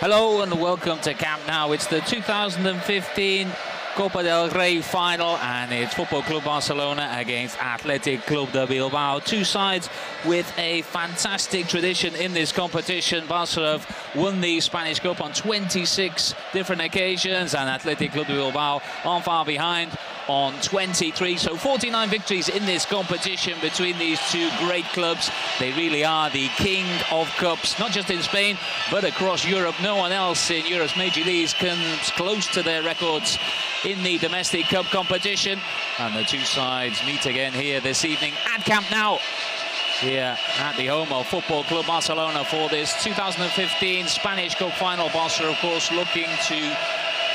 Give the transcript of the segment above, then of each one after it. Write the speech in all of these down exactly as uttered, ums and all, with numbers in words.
Hello and welcome to Camp Nou. It's the two thousand fifteen Copa del Rey final, and it's Football Club Barcelona against Athletic Club de Bilbao. Two sides with a fantastic tradition in this competition. Barcelona have won the Spanish Cup on twenty-six different occasions, and Athletic Club de Bilbao aren't far behind on twenty-three. So forty-nine victories in this competition between these two great clubs. They really are the king of cups, not just in Spain but across Europe. No one else in Europe's major leagues comes close to their records in the domestic cup competition. And the two sides meet again here this evening at Camp Nou, here at the home of Football Club Barcelona for this two thousand fifteen Spanish Cup final. Barcelona, of course, looking to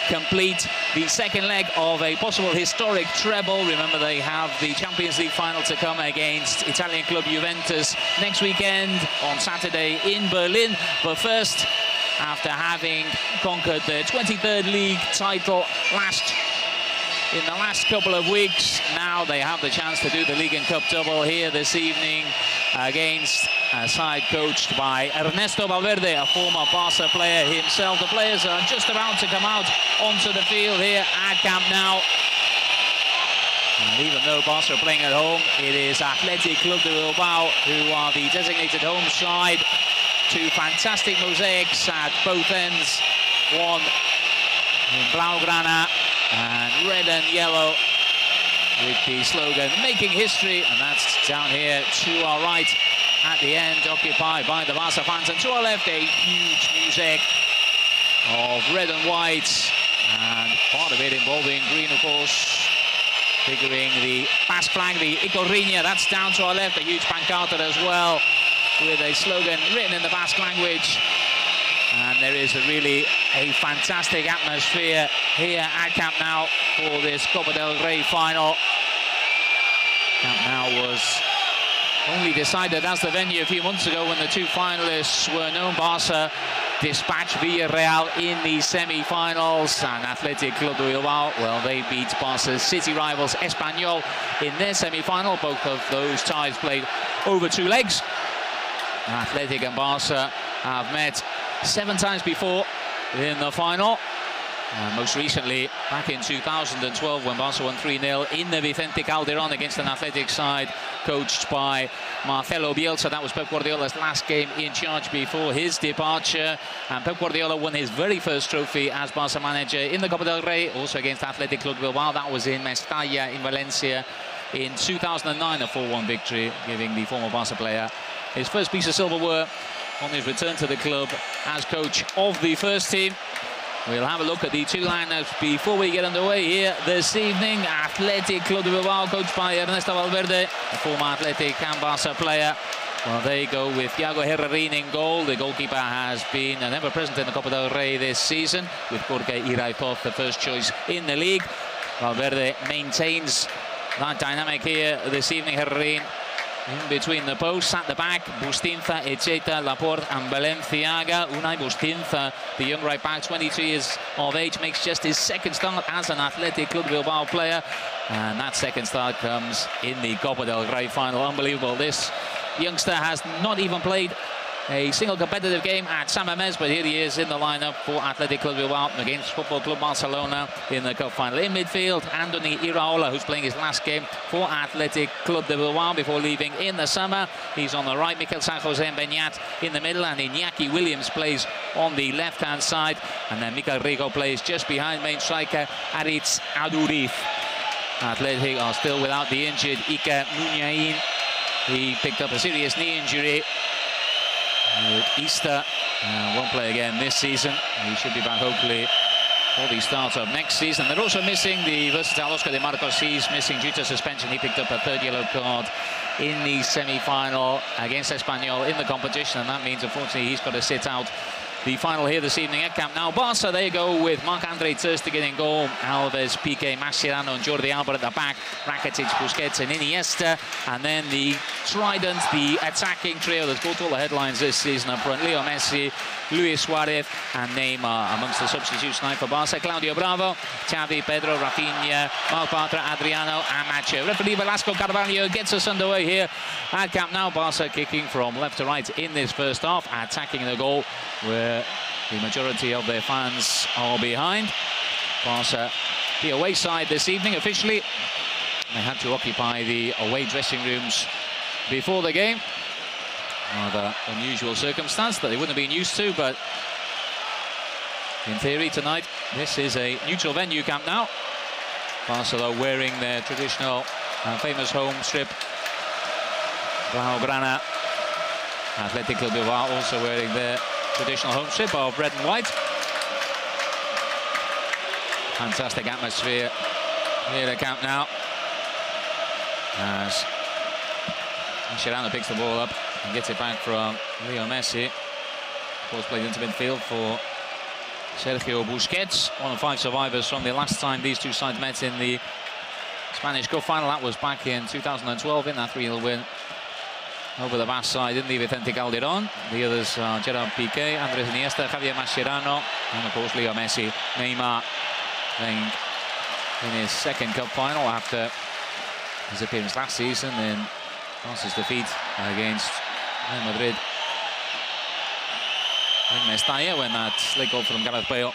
complete the second leg of a possible historic treble. Remember, they have the Champions League final to come against Italian club Juventus next weekend on Saturday in Berlin. But first, after having conquered their twenty-third league title last in the last couple of weeks, now they have the chance to do the league and cup double here this evening against a side coached by Ernesto Valverde, a former Barca player himself. The players are just about to come out onto the field here at Camp Nou. And even though Barca are playing at home, it is Athletic Club de Bilbao who are the designated home side. Two fantastic mosaics at both ends, one in Blaugrana and red and yellow, with the slogan "Making History," and that's down here to our right at the end, occupied by the Barca fans, and to our left a huge mosaic of red and white, and part of it involving green, of course, figuring the Basque flag, the Ikurriña. That's down to our left, a huge pancarta as well, with a slogan written in the Basque language. And there is a really a fantastic atmosphere here at Camp Nou for this Copa del Rey final. Camp Nou was only decided as the venue a few months ago when the two finalists were known. Barca dispatched Villarreal in the semi-finals, and Athletic Club de Bilbao, well, they beat Barca's city rivals Espanyol in their semi-final. Both of those ties played over two legs. Athletic and Barca have met seven times before in the final. Uh, most recently, back in two thousand twelve, when Barca won three nil in the Vicente Calderón against an Athletic side coached by Marcelo Bielsa. That was Pep Guardiola's last game in charge before his departure. And Pep Guardiola won his very first trophy as Barca manager in the Copa del Rey, also against Athletic Club Bilbao. That was in Mestalla in Valencia in two thousand nine, a four one victory, giving the former Barca player his first piece of silverware on his return to the club as coach of the first team. We'll have a look at the two lineups before we get underway here this evening. Athletic Club de Bilbao, coached by Ernesto Valverde, a former Athletic and Barca player. Well, they go with Yago Herrerín in goal. The goalkeeper has been never present in the Copa del Rey this season, with Jorge Iraola the first choice in the league. Valverde maintains that dynamic here this evening. Herrerín in between the posts, at the back, Bustinza, Etxeita, Laporte and Balenziaga. Unai Bustinza, the young right-back, twenty-two years of age, makes just his second start as an Athletic Club Bilbao player. And that second start comes in the Copa del Rey final. Unbelievable. This youngster has not even played a single competitive game at San Mamés, but here he is in the lineup for Athletic Club Bilbao against Football Club Barcelona in the cup final. In midfield, Anthony Iraola, who's playing his last game for Athletic Club de Bilbao before leaving in the summer. He's on the right. Mikel San Jose and Beñat in the middle, and Iñaki Williams plays on the left-hand side, and then Mikel Rico plays just behind main striker Aritz Aduriz. Athletic are still without the injured Iker Muniain. He picked up a serious knee injury at Easter, uh, won't play again this season. He should be back hopefully for the start of next season. They're also missing the versatile Oscar de Marcos. He's missing due to suspension. He picked up a third yellow card in the semi-final against Espanyol in the competition, and that means unfortunately he's got to sit out the final here this evening at Camp Nou. Barca, they go with Marc-André ter Stegen in goal, Alves, Piqué, Mascherano and Jordi Alba at the back, Rakitic, Busquets and Iniesta, and then the trident, the attacking trio that's caught all the headlines this season up front: Leo Messi, Luis Suárez and Neymar. Amongst the substitutes tonight for Barca: Claudio Bravo, Xavi, Pedro, Rafinha, Marc Bartra, Adriano and Macho. Referee Velasco Carvalho gets us underway here at Camp Nou. Barca kicking from left to right in this first half, attacking the goal where uh, the majority of their fans are behind. Barca, the away side this evening officially. They had to occupy the away dressing rooms before the game. Rather unusual circumstance that they wouldn't have been used to, but in theory tonight this is a neutral venue, Camp Nou. Barca though wearing their traditional and famous home strip, blaugrana. Athletic Club de Bilbao also wearing their traditional home strip of red and white. Fantastic atmosphere here at Camp Nou as Mascherano picks the ball up and gets it back from Leo Messi. Ball's played into midfield for Sergio Busquets, one of five survivors from the last time these two sides met in the Spanish Cup final. That was back in two thousand twelve in that three nil win over the Basque side in the Vicente Calderón. The others are Gerard Piqué, Andres Iniesta, Javier Mascherano, and of course Leo Messi. Neymar playing in his second cup final after his appearance last season in Barca's defeat against Real Madrid in Mestalla, when that slick goal from Gareth Bale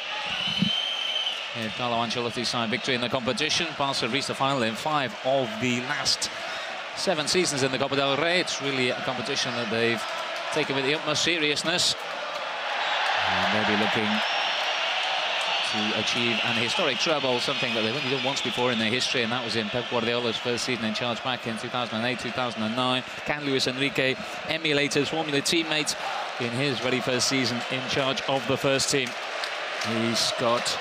gave Carlo Ancelotti's side victory in the competition. Barca reached the final in five of the last seven seasons in the Copa del Rey. It's really a competition that they've taken with the utmost seriousness, and they'll be looking to achieve an historic treble, something that they've only done once before in their history, and that was in Pep Guardiola's first season in charge back in two thousand eight two thousand nine. Can Luis Enrique emulate his former teammate in his very first season in charge of the first team? He's got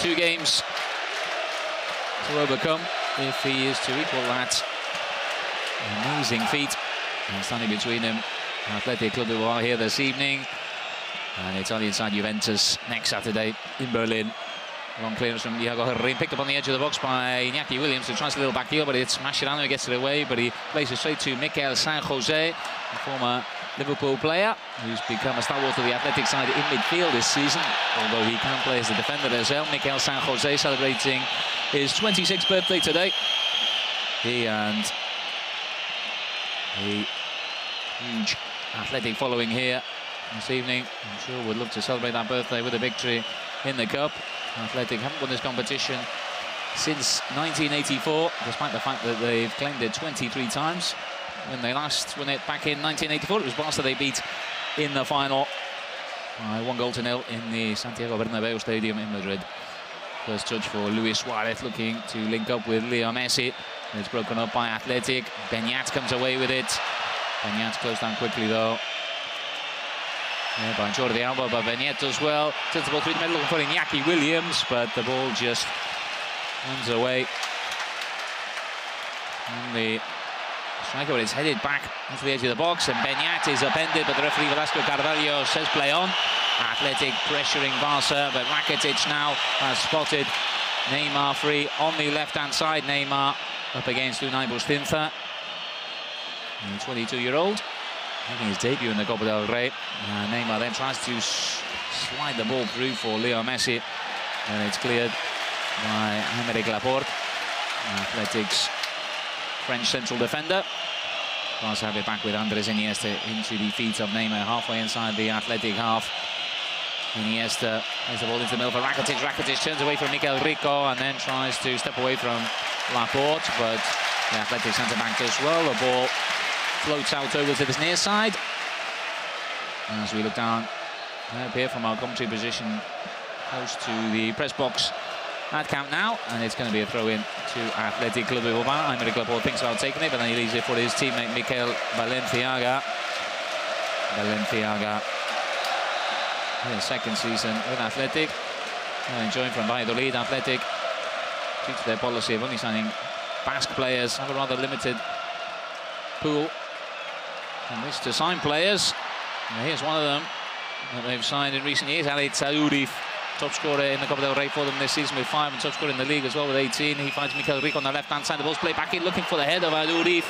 two games to overcome if he is to equal that amazing feat. And standing between him, Athletic Club de Bilbao here this evening, and Italian side Juventus next Saturday in Berlin. Long clearance from Yago Herrerín, picked up on the edge of the box by Iñaki Williams, who tries a little back heel, but it's Mascherano who gets it away, but he plays it straight to Mikel San Jose, the former Liverpool player, who's become a stalwart of the Athletic side in midfield this season, although he can play as a defender as well. Mikel San Jose celebrating his twenty-sixth birthday today. He and the huge Athletic following here this evening, I'm sure, would love to celebrate that birthday with a victory in the Cup. Athletic haven't won this competition since nineteen eighty-four, despite the fact that they've claimed it twenty-three times. When they last won it back in nineteen eighty-four, it was Barca they beat in the final by one goal to nil in the Santiago Bernabeu Stadium in Madrid. First touch for Luis Suárez, looking to link up with Leo Messi. It's broken up by Athletic. Beñat comes away with it. Beñat's closed down quickly though. Yeah, by Jordi Alba, by Beñat as well. Turns the ball through the middle, looking for Iñaki Williams, but the ball just runs away. And the striker is headed back into the edge of the box, and Beñat is upended, but the referee Velasco Carvalho says play on. Athletic pressuring Barca, but Rakitic now has spotted Neymar free on the left-hand side. Neymar up against Unai Bustinza, the twenty-two-year-old, making his debut in the Copa del Rey. Uh, Neymar then tries to slide the ball through for Leo Messi, and it's cleared by Aymeric Laporte, Athletic's French central defender. Barca have it back with Andres Iniesta into the feet of Neymar, halfway inside the Athletic half. Iniesta plays the ball into the middle for Rakitic. Rakitic turns away from Mikel Rico and then tries to step away from Laporte, but the Athletic centre-back does well. The ball floats out over to this near side. As we look down up here from our commentary position close to the press box at Camp Nou, and it's going to be a throw-in to Athletic Club de Bilbao. Aymeric Laporte thinks about taking it, but then he leaves it for his teammate Mikel Balenziaga. Balenziaga, his second season with Athletic, and joined from Valladolid. Athletic, due to their policy of only signing Basque players, have a rather limited pool in which to sign players. And here's one of them that they've signed in recent years, Aritz Aduriz, top scorer in the Copa del Rey for them this season with five, and top scorer in the league as well with eighteen. He finds Mikel Rico on the left-hand side. The ball's played back in, looking for the head of Aduriz,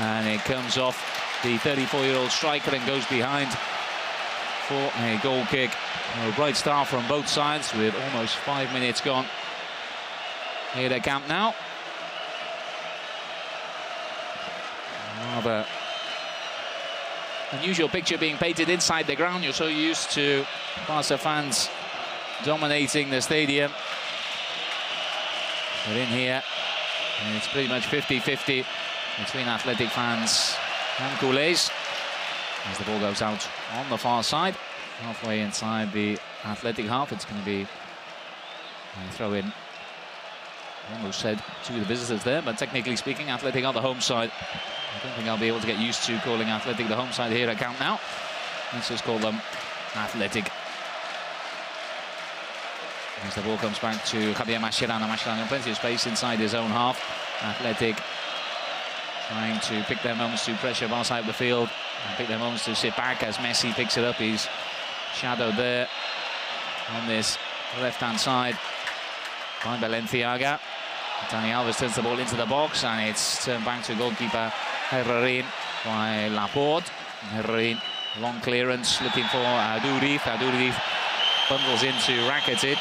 and it comes off the thirty-four-year-old striker and goes behind for a goal kick. A bright start from both sides with almost five minutes gone here at Camp Nou. Rather Unusual picture being painted inside the ground. You're so used to Barca fans dominating the stadium. But in here, it's pretty much fifty fifty between Athletic fans and culés. As the ball goes out on the far side, halfway inside the Athletic half, it's going to be a throw-in. Almost said to the visitors there, but technically speaking, Athletic are the home side. I don't think I'll be able to get used to calling Athletic the home side here at Camp Nou. Let's just call them Athletic. As the ball comes back to Javier Mascherano. Mascherano, plenty of space inside his own half. Athletic trying to pick their moments to pressure Barca out the field and pick their moments to sit back as Messi picks it up. He's shadowed there on this left-hand side by Balenziaga. Dani Alves turns the ball into the box and it's turned back to goalkeeper Herrerín by Laporte. Herrerín, long clearance, looking for Aduriz. Aduriz bundles into Rakitic.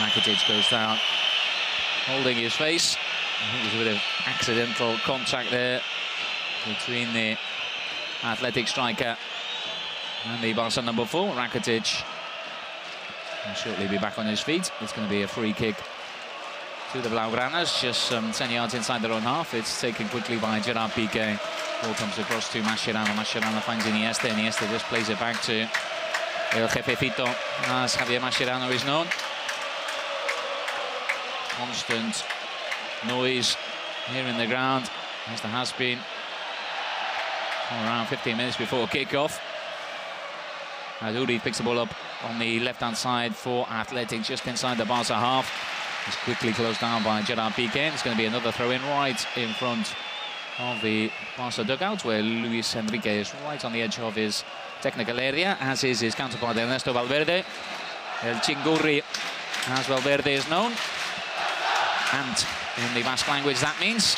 Rakitic goes down, holding his face. I think there's a bit of accidental contact there between the Athletic striker and the Barca number four. Rakitic will shortly be back on his feet. It's going to be a free kick to the Blaugranas, just um, ten yards inside their own half. It's taken quickly by Gerard Piqué. Ball comes across to Mascherano. Mascherano finds Iniesta. Iniesta just plays it back to El Jefecito, as Javier Mascherano is known. Constant noise here in the ground, as there has been around fifteen minutes before kick-off. Aduriz picks the ball up on the left-hand side for Athletic, just inside the Barca half. It's quickly closed down by Gerard Piqué. It's going to be another throw-in right in front of the Barca dugout, where Luis Enrique is right on the edge of his technical area, as is his counterpart Ernesto Valverde. El Chingurri, as Valverde is known. And in the Basque language, that means.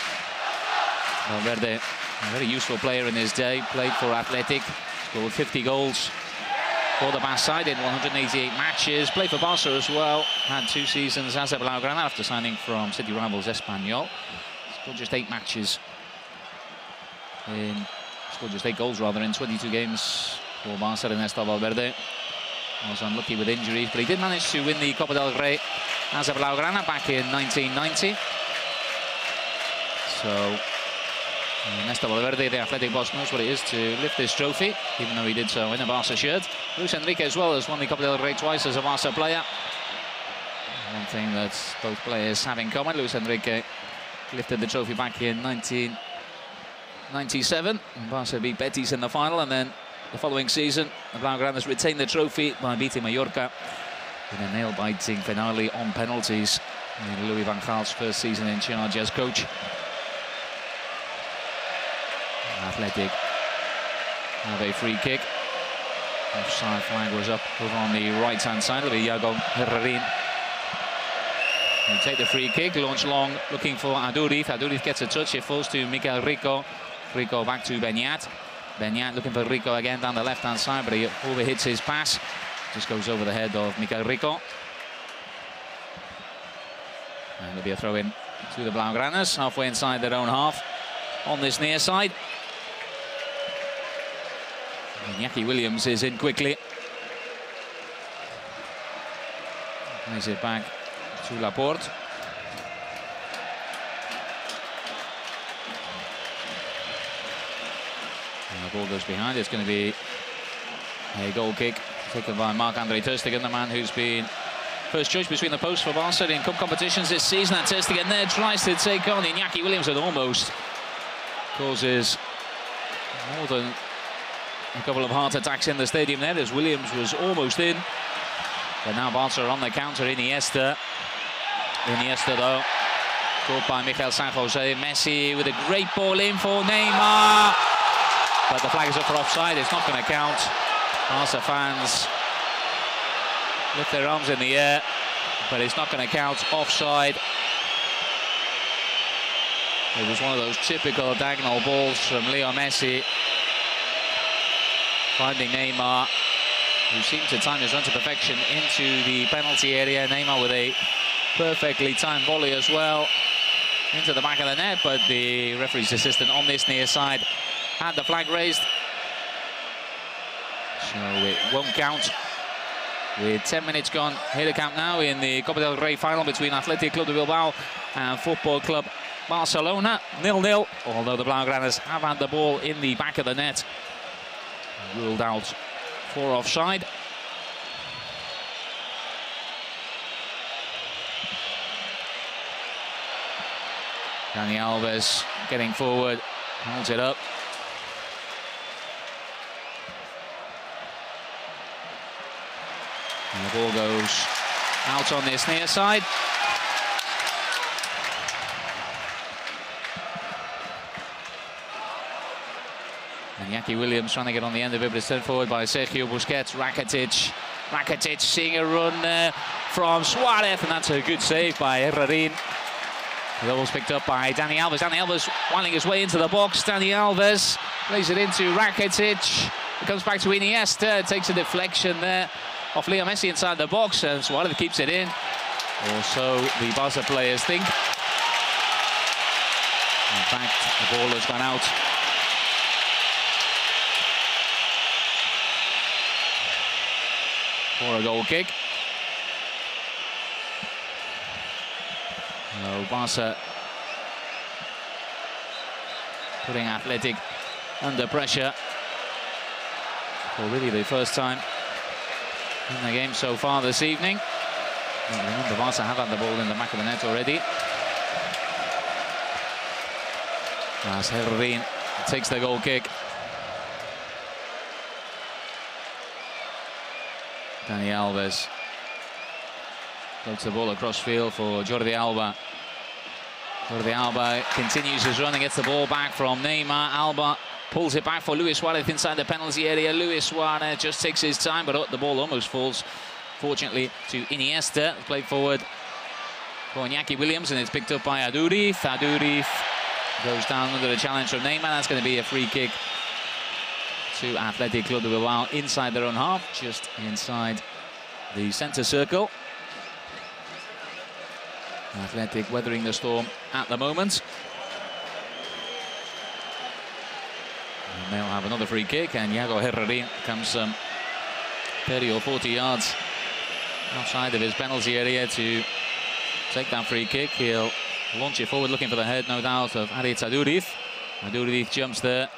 Valverde, a very useful player in his day, played for Athletic, scored fifty goals for the Basque side in one hundred eighty-eight matches, played for Barca as well, had two seasons as a Blaugrana after signing from city rivals Espanyol. Scored just eight matches, in, scored just eight goals rather in twenty-two games for Barca. Ernesto Valverde was unlucky with injuries, but he did manage to win the Copa del Rey as a Blaugrana back in nineteen ninety. So Ernesto Valverde, the Athletic boss, knows what it is to lift this trophy, even though he did so in a Barca shirt. Luis Enrique as well has won the Copa del Rey twice as a Barca player. One thing that both players have in common, Luis Enrique lifted the trophy back in nineteen ninety-seven. Barca beat Betis in the final, and then the following season, the Blaugranas retained the trophy by beating Mallorca in a nail-biting finale on penalties in Louis van Gaal's first season in charge as coach. Athletic have a free kick. Offside flag was up over on the right-hand side. It'll be Yago Herrerín. He'll take the free kick, launch long, looking for Aduriz. Aduriz gets a touch. It falls to Mikel Rico. Rico back to Beñat. Beñat looking for Rico again down the left-hand side, but he overhits his pass. Just goes over the head of Mikel Rico. And it'll be a throw-in to the Blaugranas, halfway inside their own half on this near side. Iñaki Williams is in quickly. Plays it back to Laporte. And the ball goes behind. It's going to be a goal kick taken by Marc-André ter Stegen, the man who's been first choice between the posts for Barca in cup competitions this season. And ter Stegen there tries to take on Iñaki Williams and almost causes more than a couple of heart attacks in the stadium there, as Williams was almost in. But now Barca are on the counter. Iniesta. Iniesta, though, caught by Mikel San Jose. Messi with a great ball in for Neymar. But the flag is up for offside. It's not going to count. Barca fans lift their arms in the air, but it's not going to count. Offside. It was one of those typical diagonal balls from Leo Messi, finding Neymar, who seemed to time his run to perfection into the penalty area. Neymar with a perfectly timed volley as well into the back of the net, but the referee's assistant on this near side had the flag raised. so it won't count. With ten minutes gone here to Camp Nou in the Copa del Rey final between Athletic Club de Bilbao and Football Club Barcelona. nil nil, although the Blaugranas have had the ball in the back of the net. Ruled out for offside. Dani Alves getting forward, holds it up. And the ball goes out on this near side. And Iñaki Williams trying to get on the end of it, but it's turned forward by Sergio Busquets. Rakitic, Rakitic seeing a run there from Suárez, and that's a good save by Herrerín. The ball's picked up by Dani Alves. Dani Alves winding his way into the box. Dani Alves plays it into Rakitic. It comes back to Iniesta, takes a deflection there off Leo Messi inside the box, and Suárez keeps it in. Also, the Barca players think. In fact, the ball has gone out. For a goal kick. So Barca putting Athletic under pressure. Already the first time in the game so far this evening. Remember, Barca have had the ball in the back of the net already. As Herrerín takes the goal kick. Dani Alves floats the ball across field for Jordi Alba. Jordi Alba continues his run and gets the ball back from Neymar. Alba pulls it back for Luis Suárez inside the penalty area. Luis Suárez just takes his time, but the ball almost falls, fortunately, to Iniesta. Played forward for Iñaki Williams, and it's picked up by Aduriz. Aduriz goes down under a challenge from Neymar. That's going to be a free kick to Athletic Club de Bilbao inside their own half, just inside the centre circle. Athletic weathering the storm at the moment. And they'll have another free kick, and Yago Herrerín comes um, thirty or forty yards outside of his penalty area to take that free kick. He'll launch it forward, looking for the head, no doubt, of Aritz Aduriz. Aduriz jumps there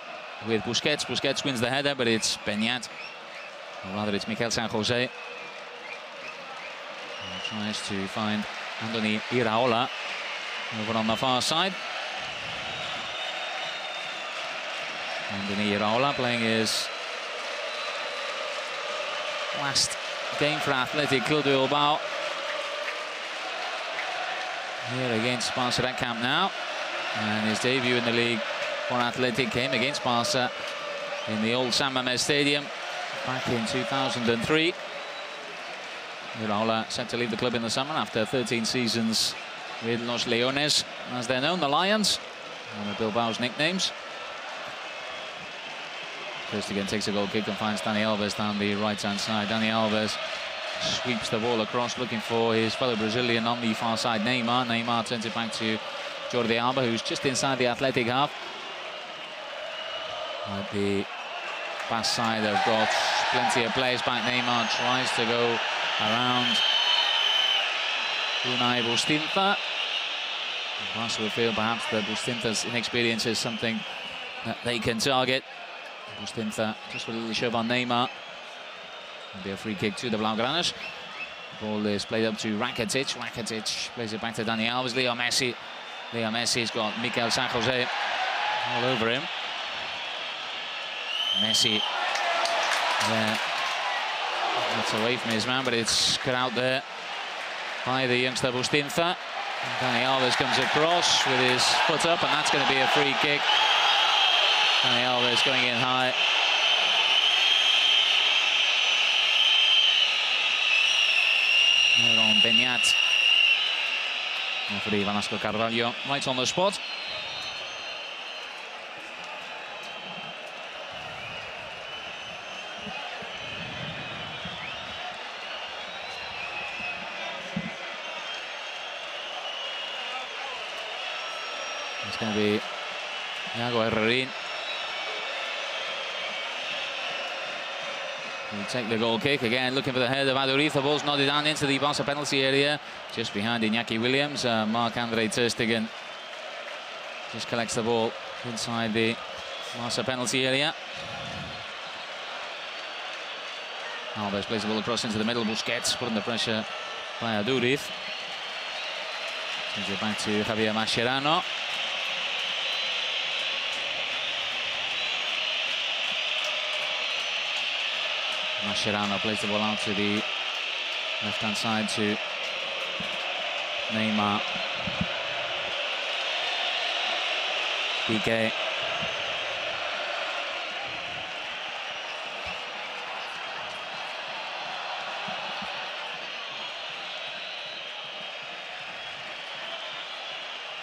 with Busquets. Busquets wins the header, but it's Beñat. Or rather, it's Mikel San Jose. And tries to find Anthony Iraola over on the far side. Anthony Iraola playing his last game for Athletic Club de Bilbao here against Barca at Camp Nou, and his debut in the league for Athletic came against Barca in the old San Mamés Stadium back in two thousand three. Iraola set to leave the club in the summer after thirteen seasons with Los Leones, as they're known, the Lions, one of Bilbao's nicknames. First again takes a goal kick and finds Dani Alves down the right-hand side. Dani Alves sweeps the ball across, looking for his fellow Brazilian on the far side, Neymar. Neymar turns it back to Jordi Alba, who's just inside the Athletic half. At the pass side, they've got plenty of players back. Neymar tries to go around Unai Bustinza. Barca will feel perhaps that Bustinza's inexperience is something that they can target. Bustinza just with a little shove on Neymar. It'll be a free kick to the Blaugranas. Ball is played up to Rakitic. Rakitic plays it back to Dani Alves. Leo Messi. Leo Messi's got Mikel San Jose all over him. Messi there. That's away from his man, but it's cut out there by the youngster Bustinza. Dani Alves comes across with his foot up, and that's going to be a free kick. Dani Alves going in high. Here on Beñat. Referee Velasco Carvalho right on the spot. It's going to be Yago Herrerín. He'll take the goal kick again, looking for the head of Aduriz. The ball's nodded down into the Barca penalty area, just behind Iñaki Williams. Uh, Marc-André ter Stegen just collects the ball inside the Barca penalty area. Alves plays the ball across into the middle. Busquets putting the pressure by Aduriz. Sends it back to Javier Mascherano. Mascherano plays the ball out to the left-hand side to Neymar. Piqué.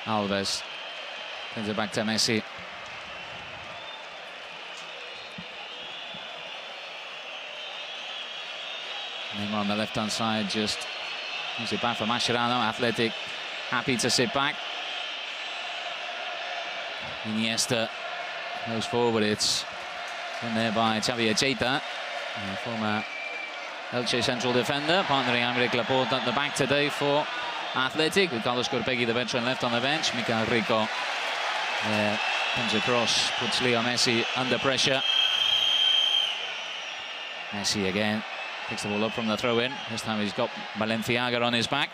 Alves sends it back to Messi. Neymar on the left-hand side just moves it back for Mascherano. Athletic happy to sit back. Iniesta goes forward. It's in there by Xabier Etxeita, former Elche central defender, partnering Aymeric Laporte at the back today for Athletic, with Carlos Corpegui, the veteran, left on the bench. Mikel Rico there, comes across, puts Leo Messi under pressure. Messi again. Picks the ball up from the throw-in. This time he's got Balenciaga on his back.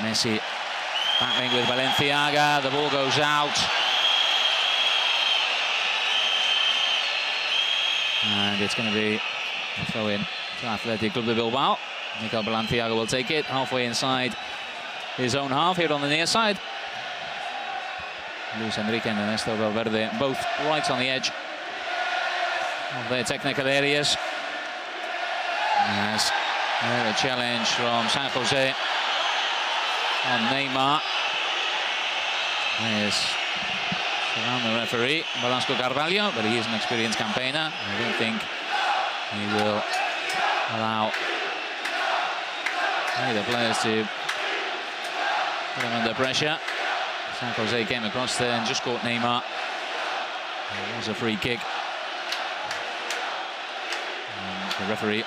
Messi battling with Balenciaga. The ball goes out. And it's going to be a throw-in to Athletic Club de Bilbao. Mikel Balenciaga will take it halfway inside his own half here on the near side. Luis Enrique and Ernesto Valverde both right on the edge of their technical areas. Yes, a challenge from San Jose on Neymar. There's around the referee, Velasco Carvalho, but he is an experienced campaigner. I don't think he will allow any of the players to put him under pressure. San Jose came across there and just caught Neymar. It was a free kick. The referee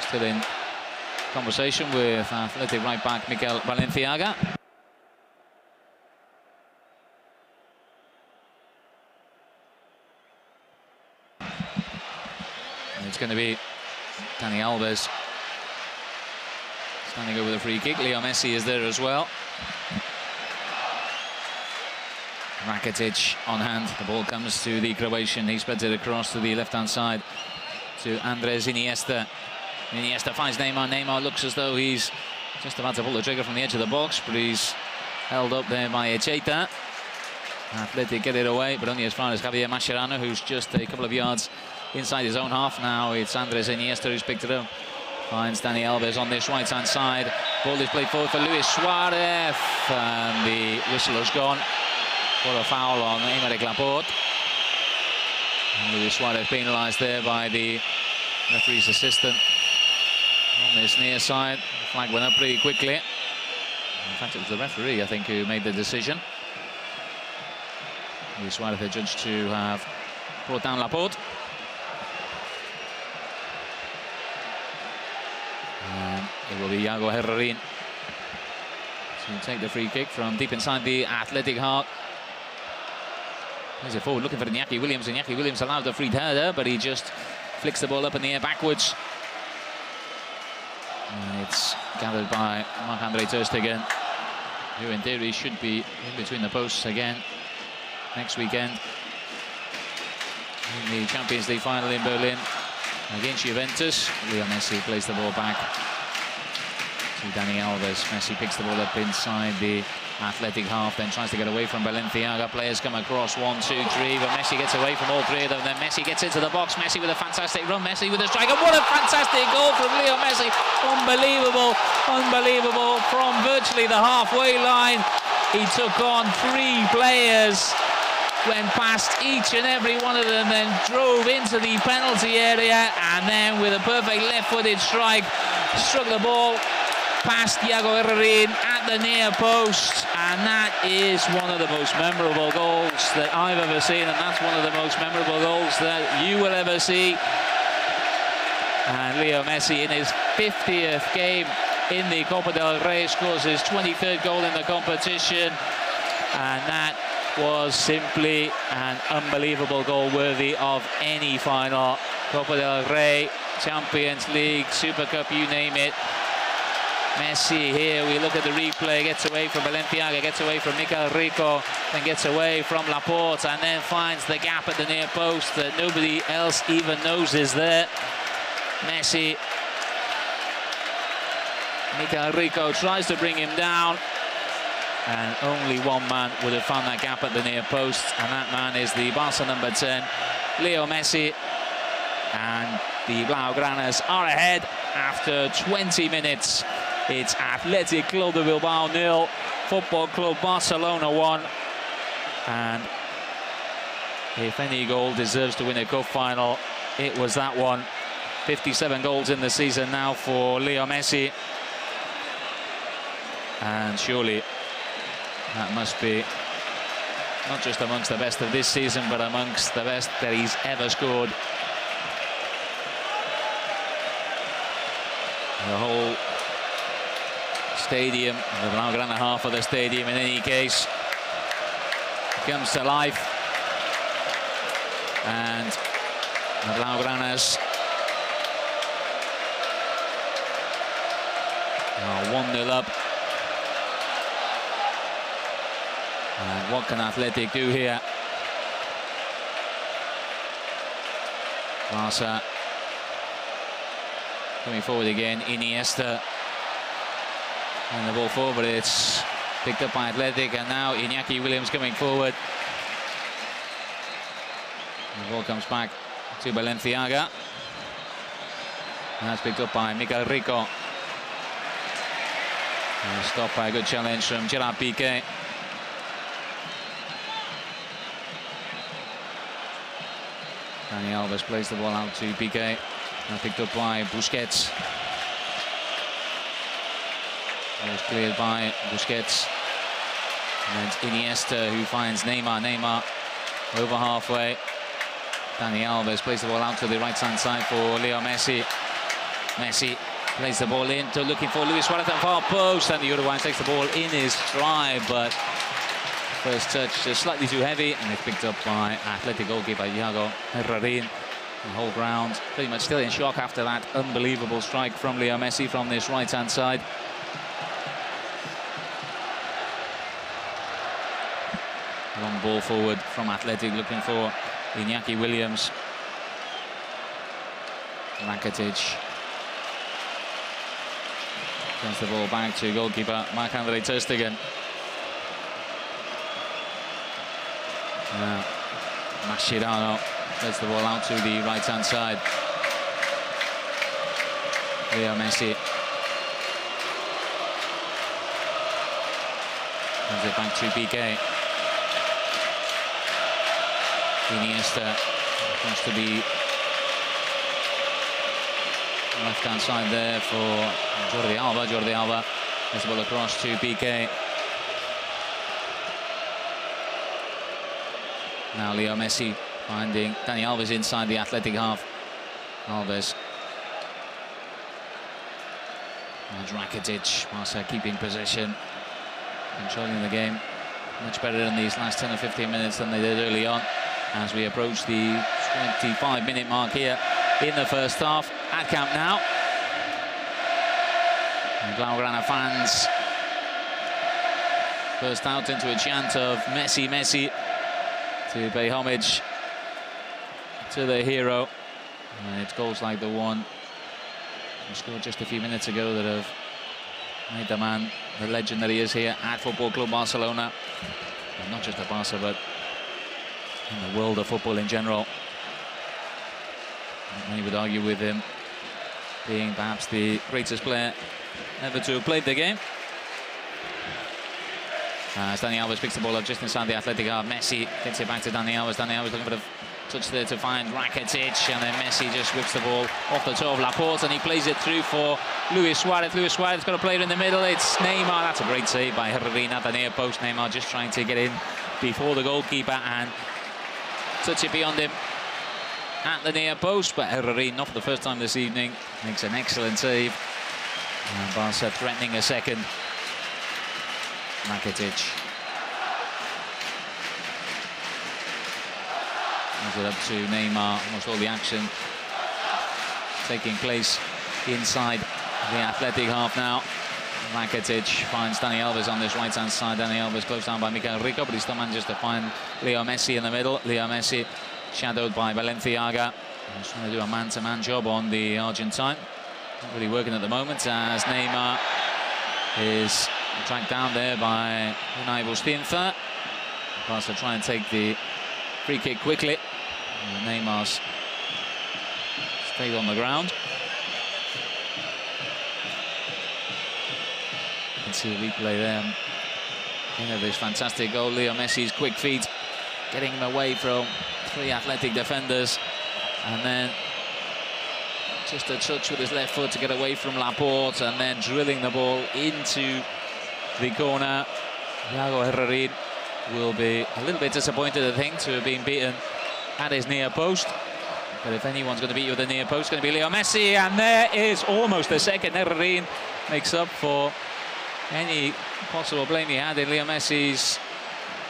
still in conversation with Athletic right back Mikel Balenciaga. And it's going to be Dani Alves standing over the free kick. Leo Messi is there as well. Rakitic on hand. The ball comes to the Croatian. He spreads it across to the left-hand side to Andres Iniesta. Iniesta finds Neymar. Neymar looks as though he's just about to pull the trigger from the edge of the box, but he's held up there by Etxeita. Athletic get it away, but only as far as Javier Mascherano, who's just a couple of yards inside his own half. Now it's Andres Iniesta who's picked it up. Finds Dani Alves on this right-hand side. Ball is played forward for Luis Suárez, and the whistle has gone for a foul on Aymeric Laporte. Luis Suárez penalised there by the referee's assistant on this near side. The flag went up pretty quickly. In fact, it was the referee, I think, who made the decision. Luis Suárez, the judge, to have brought down Laporte. And it will be Yago Herrerín to take the free kick from deep inside the Athletic heart. Plays it forward, looking for Iñaki Williams. Iñaki Williams allowed a free header, but he just flicks the ball up in the air backwards. And it's gathered by Marc-André ter Stegen, who in theory should be in between the posts again next weekend in the Champions League final in Berlin against Juventus. Leo Messi plays the ball back to Dani Alves. Messi picks the ball up inside the Athletic half, then tries to get away from Balenciaga. Players come across, one, two, three, but Messi gets away from all three of them. Then Messi gets into the box. Messi with a fantastic run. Messi with a strike, and what a fantastic goal from Leo Messi. Unbelievable, unbelievable. From virtually the halfway line, he took on three players, went past each and every one of them, then drove into the penalty area, and then with a perfect left-footed strike, struck the ball past Yago Herrerín at the near post. And that is one of the most memorable goals that I've ever seen, and that's one of the most memorable goals that you will ever see. And Leo Messi, in his fiftieth game in the Copa del Rey, scores his twenty-third goal in the competition, and that was simply an unbelievable goal, worthy of any final. Copa del Rey, Champions League, Super Cup, you name it. Messi here, we look at the replay, gets away from Balenziaga, gets away from Mikel Rico, then gets away from Laporte, and then finds the gap at the near post that nobody else even knows is there. Messi, Mikel Rico tries to bring him down, and only one man would have found that gap at the near post, and that man is the Barca number ten, Leo Messi. And the Blaugranas are ahead after twenty minutes. It's Athletic Club de Bilbao nil, Football Club Barcelona one. And if any goal deserves to win a cup final, it was that one. fifty-seven goals in the season now for Leo Messi. And surely that must be not just amongst the best of this season, but amongst the best that he's ever scored. The whole stadium, the Blaugrana half of the stadium in any case, comes to life. And the Blaugranas are one nil up. And what can Athletic do here? Barca coming forward again, Iniesta, and the ball forward, but it's picked up by Athletic, and now Iñaki Williams coming forward. The ball comes back to Balenziaga, and that's picked up by Mikel Rico. And stopped by a good challenge from Gerard Piqué. Dani Alves plays the ball out to Piqué. And picked up by Busquets. It was cleared by Busquets. And Iniesta, who finds Neymar. Neymar over halfway. Dani Alves plays the ball out to the right-hand side for Leo Messi. Messi plays the ball in, to looking for Luis Suárez at far post. And the Uruguayan takes the ball in his stride, but first touch is slightly too heavy. And it's picked up by Athletic goalkeeper Yago Herrerín. The whole ground pretty much still in shock after that unbelievable strike from Leo Messi from this right-hand side. Long ball forward from Athletic, looking for Iñaki Williams. Rakitic turns the ball back to goalkeeper Marc-André ter Stegen. Now, Mascherano plays the ball out to the right-hand side. Leo Messi hands it back to Piqué. Iniesta wants to be left-hand side there for Jordi Alba. Jordi Alba plays the ball across to Piqué. Now Leo Messi finding Dani Alves inside the Athletic half. Alves. And Rakitic, Barca keeping possession, controlling the game much better in these last ten or fifteen minutes than they did early on, as we approach the twenty-five minute mark here in the first half at Camp Nou. And Blaugrana fans burst out into a chant of Messi, Messi, to pay homage to the hero. And it's goals like the one he scored just a few minutes ago that have made the man the legend that he is here at Football Club Barcelona, and not just at Barca, but in the world of football in general. And many would argue with him being perhaps the greatest player ever to have played the game. As Dani Alves picks the ball up just inside the Athletic half. Messi gets it back to Dani Alves. Dani Alves looking for the Touch there to find Rakitic, and then Messi just whips the ball off the toe of Laporte, and he plays it through for Luis Suárez. Luis Suárez got a player in the middle. It's Neymar. That's a great save by Herrerín at the near post. Neymar just trying to get in before the goalkeeper and touch it beyond him at the near post. But Herrerín, not for the first time this evening, makes an excellent save. And Barca threatening a second. Rakitic it up to Neymar. Almost all the action taking place inside the Athletic half now. Rakitic finds Dani Alves on this right-hand side. Dani Alves closed down by Mikel Rico, but he still manages to find Leo Messi in the middle. Leo Messi shadowed by Balenciaga. He's trying to do a man-to-man job on the Argentine. Not really working at the moment, as Neymar is tracked down there by Unai Bustinza. Barca try and take the free kick quickly. Neymar's stayed on the ground. You can see a replay there. Yeah, this fantastic goal. Leo Messi's quick feet getting him away from three Athletic defenders, and then just a touch with his left foot to get away from Laporte, and then drilling the ball into the corner. Yago Herrerín will be a little bit disappointed, I think, to have been beaten at his near post. But if anyone's going to beat you at the near post, it's going to be Leo Messi. And there is almost the second. Herrerín makes up for any possible blame he had in Leo Messi's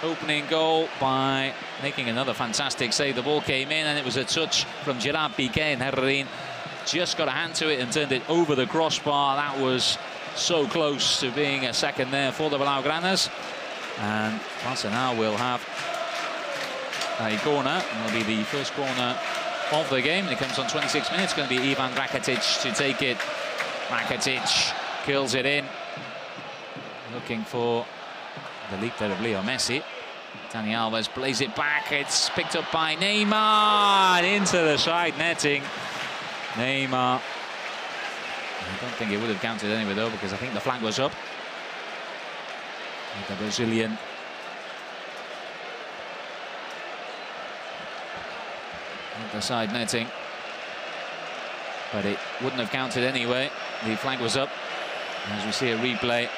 opening goal by making another fantastic save. The ball came in and it was a touch from Gerard Piqué, and Herrerín just got a hand to it and turned it over the crossbar. That was so close to being a second there for the Blaugranas. And Barca now will have a corner. It'll be the first corner of the game. It comes on twenty-six minutes. It's going to be Ivan Rakitic to take it. Rakitic kills it in. Looking for the leap there of Leo Messi. Dani Alves plays it back. It's picked up by Neymar and into the side netting. Neymar. I don't think it would have counted anyway, though, because I think the flag was up. The Brazilian. The side netting, but it wouldn't have counted anyway. The flag was up, as we see a replay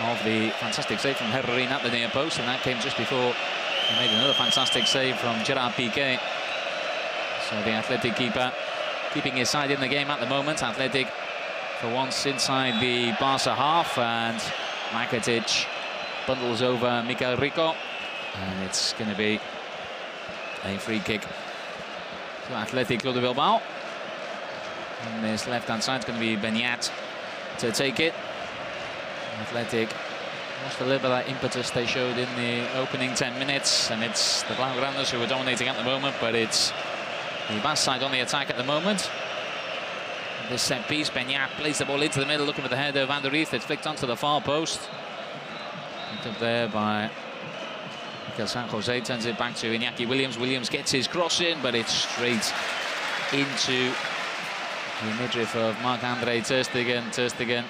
of the fantastic save from Herrerín at the near post, and that came just before he made another fantastic save from Gerard Piqué. So the Athletic keeper keeping his side in the game at the moment. Athletic for once inside the Barca half, and Rakitic bundles over Mikel Rico, and it's going to be a free kick to Athletic Club de Bilbao. On this left-hand side, it's going to be Beñat to take it. Athletic must deliver that impetus they showed in the opening ten minutes, and it's the Blaugranas who are dominating at the moment, but it's the Basque side on the attack at the moment. This set piece, Beñat plays the ball into the middle, looking for the header of Aduriz. It's flicked onto the far post. Picked up there by Mikel San Jose, turns it back to Iñaki Williams. Williams gets his cross in, but it's straight into the midriff of Marc-André ter Stegen. Ter Stegen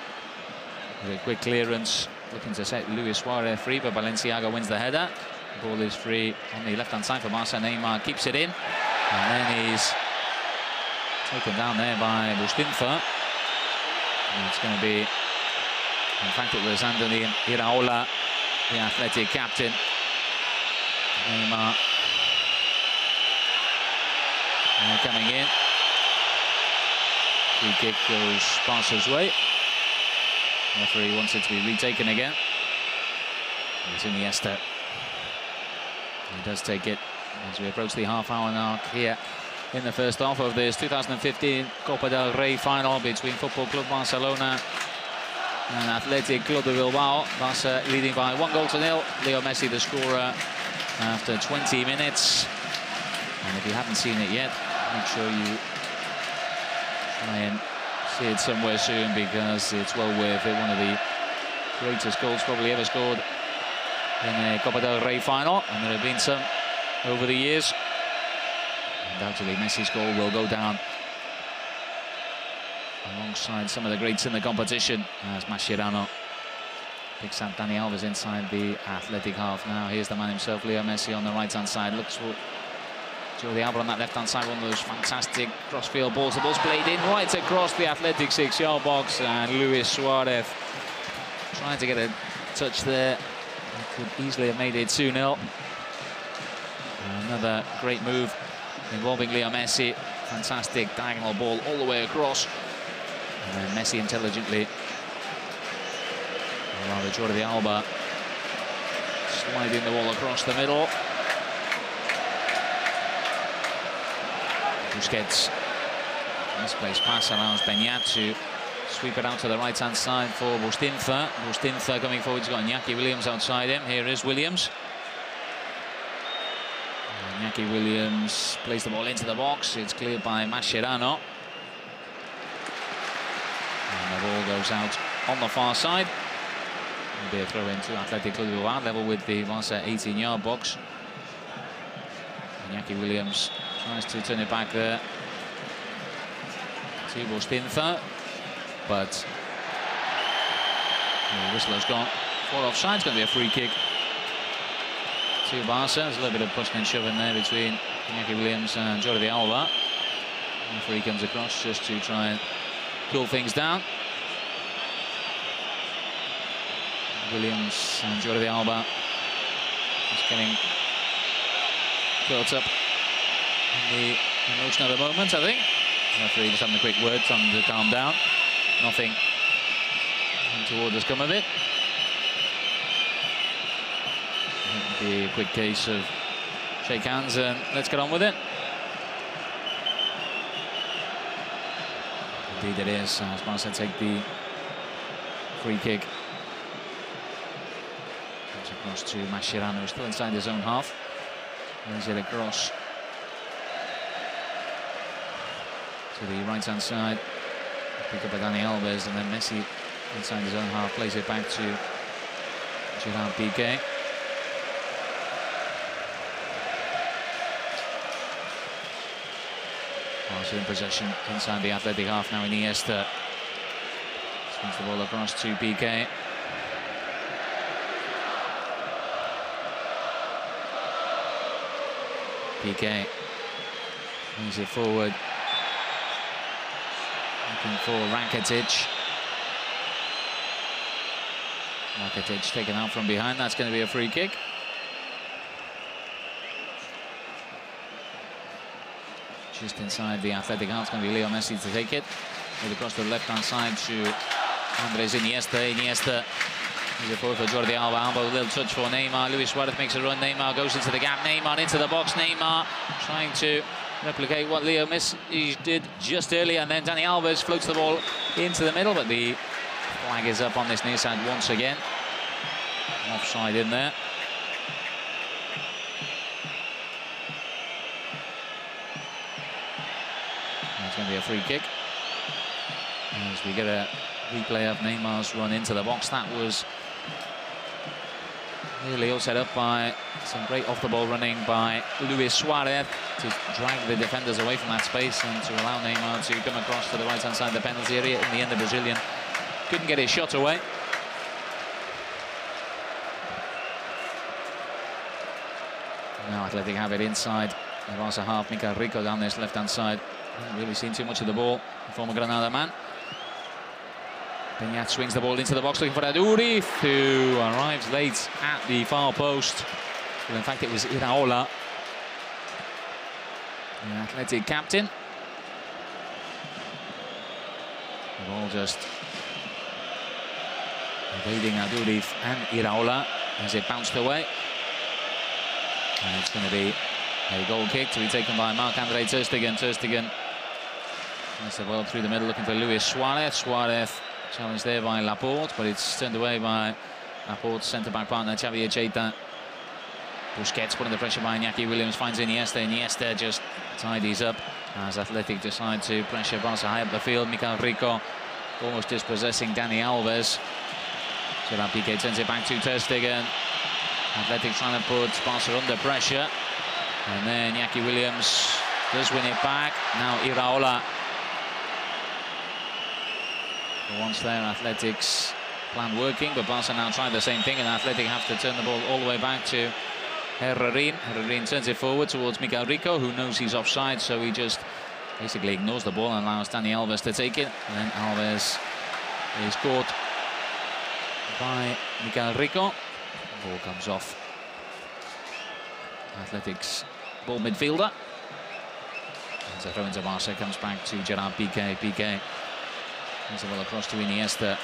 with a quick clearance, looking to set Luis Suárez free, but Balenciaga wins the header. The ball is free on the left-hand side for Barca. Neymar keeps it in, and then he's taken down there by Bustinza. And it's going to be, in fact, it was Anthony Iraola, the Athletic captain. Neymar uh, coming in. Free kick goes Barca's way. The referee wants it to be retaken again. It's Iniesta. He does take it as we approach the half-hour mark here in the first half of this two thousand fifteen Copa del Rey final between Football Club Barcelona and Athletic Club de Bilbao. Barca leading by one goal to nil. Leo Messi, the scorer, after twenty minutes. And if you haven't seen it yet, make sure you try and see it somewhere soon, because it's well worth it. One of the greatest goals probably ever scored in a Copa del Rey final, and there have been some over the years. Undoubtedly, Messi's goal will go down alongside some of the greats in the competition, as Mascherano picks up Dani Alves inside the Athletic half now. Here's the man himself, Leo Messi, on the right-hand side. Looks for Jordi Alba on that left-hand side, one of those fantastic cross-field balls. The ball's played in right across the Athletic six-yard box, and Luis Suarez trying to get a touch there. He could easily have made it two nil. Another great move involving Leo Messi. Fantastic diagonal ball all the way across. And Messi intelligently. Rather Jordi Alba sliding the ball across the middle. Busquets, misplaced pass allows Beñat to sweep it out to the right-hand side for Bustinza. Bustinza coming forward, he's got Iñaki Williams outside him. Here is Williams. Iñaki Williams plays the ball into the box. It's cleared by Mascherano. And the ball goes out on the far side. It'll be a throw into Athletic Club de Bilbao, level with the Barça eighteen-yard box. Iñaki Williams tries to turn it back there to Bustinza, but the whistler's gone. Four offside's going to be a free kick to Barca. There's a little bit of pushing and shoving there between Iñaki Williams and Jordi Alba. The referee comes across just to try and cool things down. Williams and Jordi Alba just getting caught up in the emotion at the moment, I think. The referee just having a quick word, something to calm down. Nothing untoward has come of it. It would be a quick case of shake hands and let's get on with it. Indeed it is, as Barca take the free kick. Comes across to Mascherano, who's still inside his own half. There's it across to the right-hand side. Pick up by Dani Alves, and then Messi inside his own half plays it back to Gerard Piqué. Barca in possession inside the Athletic half now. Iniesta swings the ball across to Piqué. Piqué brings it forward. Looking for Rakitic. Rakitic taken out from behind. That's going to be a free kick. Just inside the Athletic half, it's going to be Leo Messi to take it. Right across the left-hand side to Andres Iniesta. Iniesta is a forward for Jordi Alba. Alba with a little touch for Neymar. Luis Suarez makes a run. Neymar goes into the gap. Neymar into the box. Neymar trying to replicate what Leo Messi did just earlier, and then Dani Alves floats the ball into the middle, but the flag is up on this near side once again. Offside in there. That's going to be a free kick. As we get a replay of Neymar's run into the box, that was really all set up by some great off-the-ball running by Luis Suarez to drag the defenders away from that space and to allow Neymar to come across to the right-hand side of the penalty area. In the end, the Brazilian couldn't get his shot away. Now Athletic have it inside the Barca half. Mikel Rico down this left-hand side. Haven't really seen too much of the ball, the former Granada man. Beñat swings the ball into the box, looking for Aduriz, who arrives late at the far post. Well, in fact, it was Iraola, the Athletic captain. The ball just evading Aduriz and Iraola as it bounced away. And it's going to be a goal kick to be taken by Marc-André ter Stegen. Ter Stegen plays the ball through the middle, looking for Luis Suarez. Suarez. Challenge there by Laporte, but it's turned away by Laporte's centre-back partner, Xabier Etxeita. Busquets putting the pressure by Iñaki Williams, finds Iniesta. Iniesta just tidies up as Athletic decide to pressure Barca high up the field. Mikel Rico almost dispossessing Dani Alves. Gerard Piqué turns it back to Ter Stegen. Athletic trying to put Barca under pressure. And then Iñaki Williams does win it back. Now Iraola. Once there, Athletic's plan working, but Barca now try the same thing, and Athletic have to turn the ball all the way back to Herrerín. Herrerín sends it forward towards Mikel Rico, who knows he's offside, so he just basically ignores the ball and allows Dani Alves to take it. And then Alves is caught by Mikel Rico. Ball comes off Athletic's ball midfielder. As a throw into Barca, comes back to Gerard Piqué. Piqué brings the ball across to Iniesta.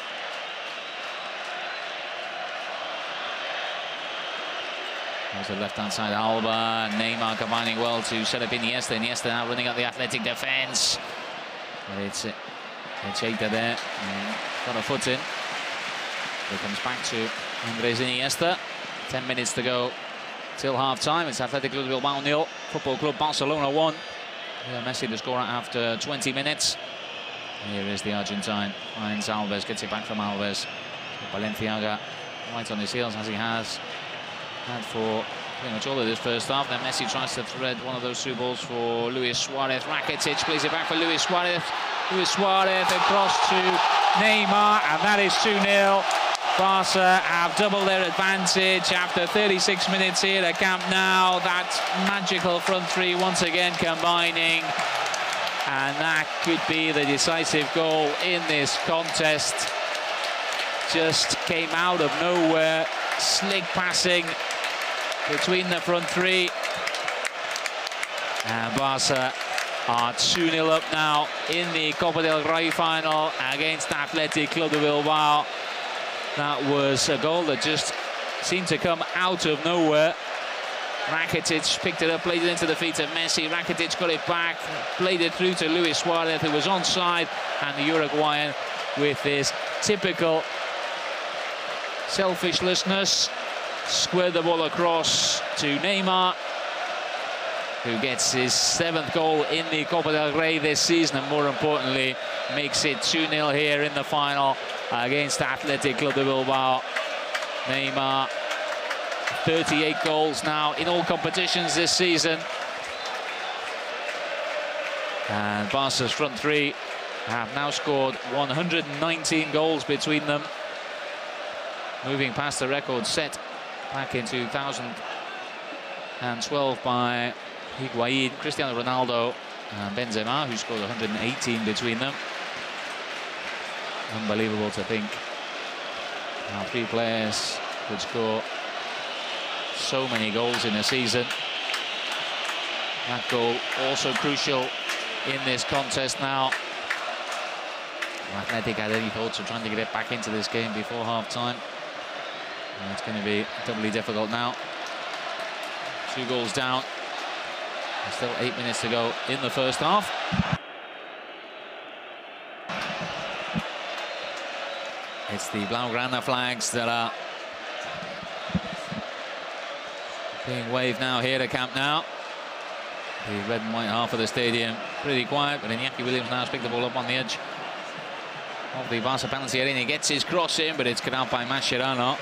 There's the left-hand side, Alba. Neymar combining well to set up Iniesta. Iniesta now running up the Athletic defence. It's Etxeita there. And got a foot in. It comes back to Andres Iniesta. Ten minutes to go till half-time. It's Athletic Club de Bilbao nil, Football Club Barcelona one. Leo Messi the scorer after twenty minutes. Here is the Argentine. Finds Alves, gets it back from Alves. Balenciaga right on his heels, as he has had for pretty much all of this first half. Then Messi tries to thread one of those two balls for Luis Suarez. Rakitic plays it back for Luis Suarez. Luis Suarez across to Neymar, and that is two nil. Barca have doubled their advantage after thirty-six minutes here at Camp Nou. That magical front three once again combining, and that could be the decisive goal in this contest. Just came out of nowhere, slick passing between the front three, and Barca are two nil up now in the Copa del Rey final against Athletic Club de Bilbao. That was a goal that just seemed to come out of nowhere. Rakitic picked it up, played it into the feet of Messi. Rakitic got it back, played it through to Luis Suarez, who was onside, and the Uruguayan with his typical selfishness squared the ball across to Neymar, who gets his seventh goal in the Copa del Rey this season, and more importantly makes it two nil here in the final against Athletic Club de Bilbao. Neymar, thirty-eight goals now in all competitions this season. And Barca's front three have now scored one hundred nineteen goals between them, moving past the record set back in two thousand twelve by Higuaín, Cristiano Ronaldo and Benzema, who scored one hundred eighteen between them. Unbelievable to think how three players could score so many goals in a season. That goal also crucial in this contest now. Athletic had any thoughts of trying to get it back into this game before half-time. It's going to be doubly difficult now. Two goals down. There's still eight minutes to go in the first half. It's the Blaugrana flags that are being waved now here to Camp Nou. The red and white half of the stadium pretty quiet, but Iñaki Williams now has picked the ball up on the edge of the Barca penalty area. He gets his cross in, but it's cut out by Mascherano.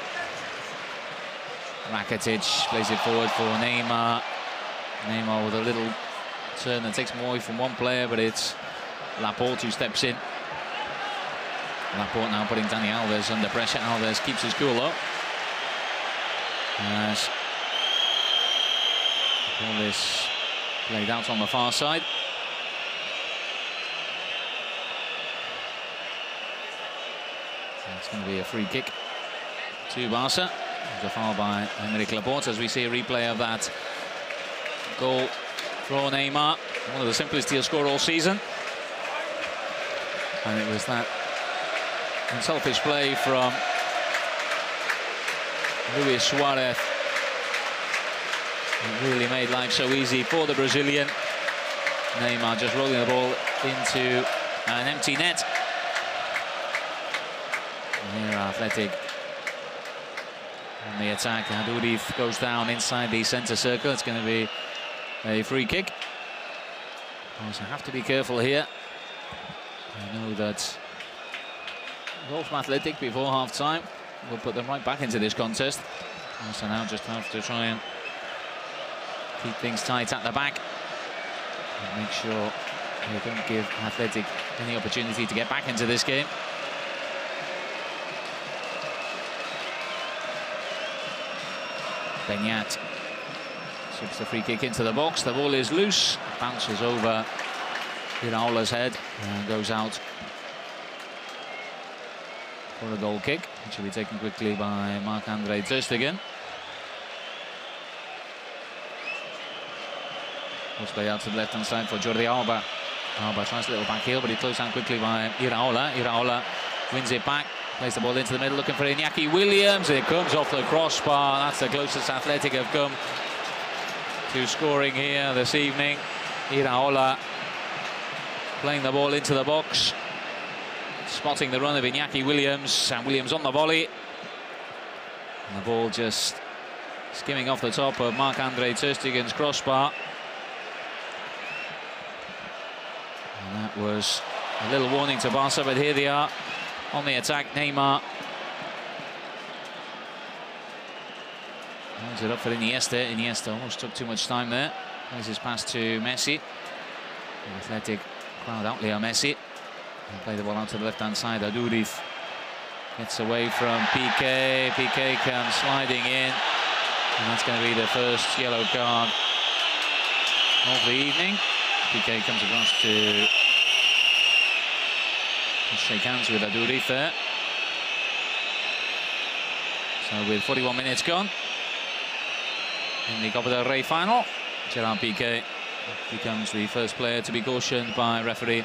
Rakitic plays it forward for Neymar. Neymar with a little turn that takes more from one player, but it's Laporte who steps in. Laporte now putting Dani Alves under pressure. Alves keeps his cool up. As all this played out on the far side. It's going to be a free kick to Barca. There's a foul by Aymeric Laporte as we see a replay of that goal for Neymar. One of the simplest he'll score all season. And it was that unselfish play from Luis Suarez. It really made life so easy for the Brazilian. Neymar just rolling the ball into an empty net. Here Athletic on the attack. Aduriz goes down inside the centre circle. It's going to be a free kick. Also have to be careful here. I know that goal from Athletic before half-time will put them right back into this contest. Also now just have to try and keep things tight at the back and make sure they don't give Athletic any opportunity to get back into this game. Beñat Chips the free kick into the box. The ball is loose, bounces over Iraola's head and goes out for a goal kick, which will be taken quickly by Marc-André ter Stegen. Let's play out to the left-hand side for Jordi Alba. Alba tries a little back heel, but he closed down quickly by Iraola. Iraola wins it back, plays the ball into the middle, looking for Iñaki Williams. It comes off the crossbar. That's the closest Athletic have come to scoring here this evening. Iraola playing the ball into the box, spotting the run of Iñaki Williams, and Williams on the volley. And the ball just skimming off the top of Marc-André ter Stegen's crossbar. And that was a little warning to Barca, but here they are on the attack. Neymar hands it up for Iniesta. Iniesta almost took too much time there. Plays his pass to Messi. The Athletic crowd out Leo Messi. And play the ball out to the left-hand side. Aduriz gets away from Piqué. Piqué comes sliding in. And that's going to be the first yellow card of the evening. Piqué comes across to shake hands with Aduriz there. So with forty-one minutes gone in the Copa del Rey final, Gerard Piqué becomes the first player to be cautioned by referee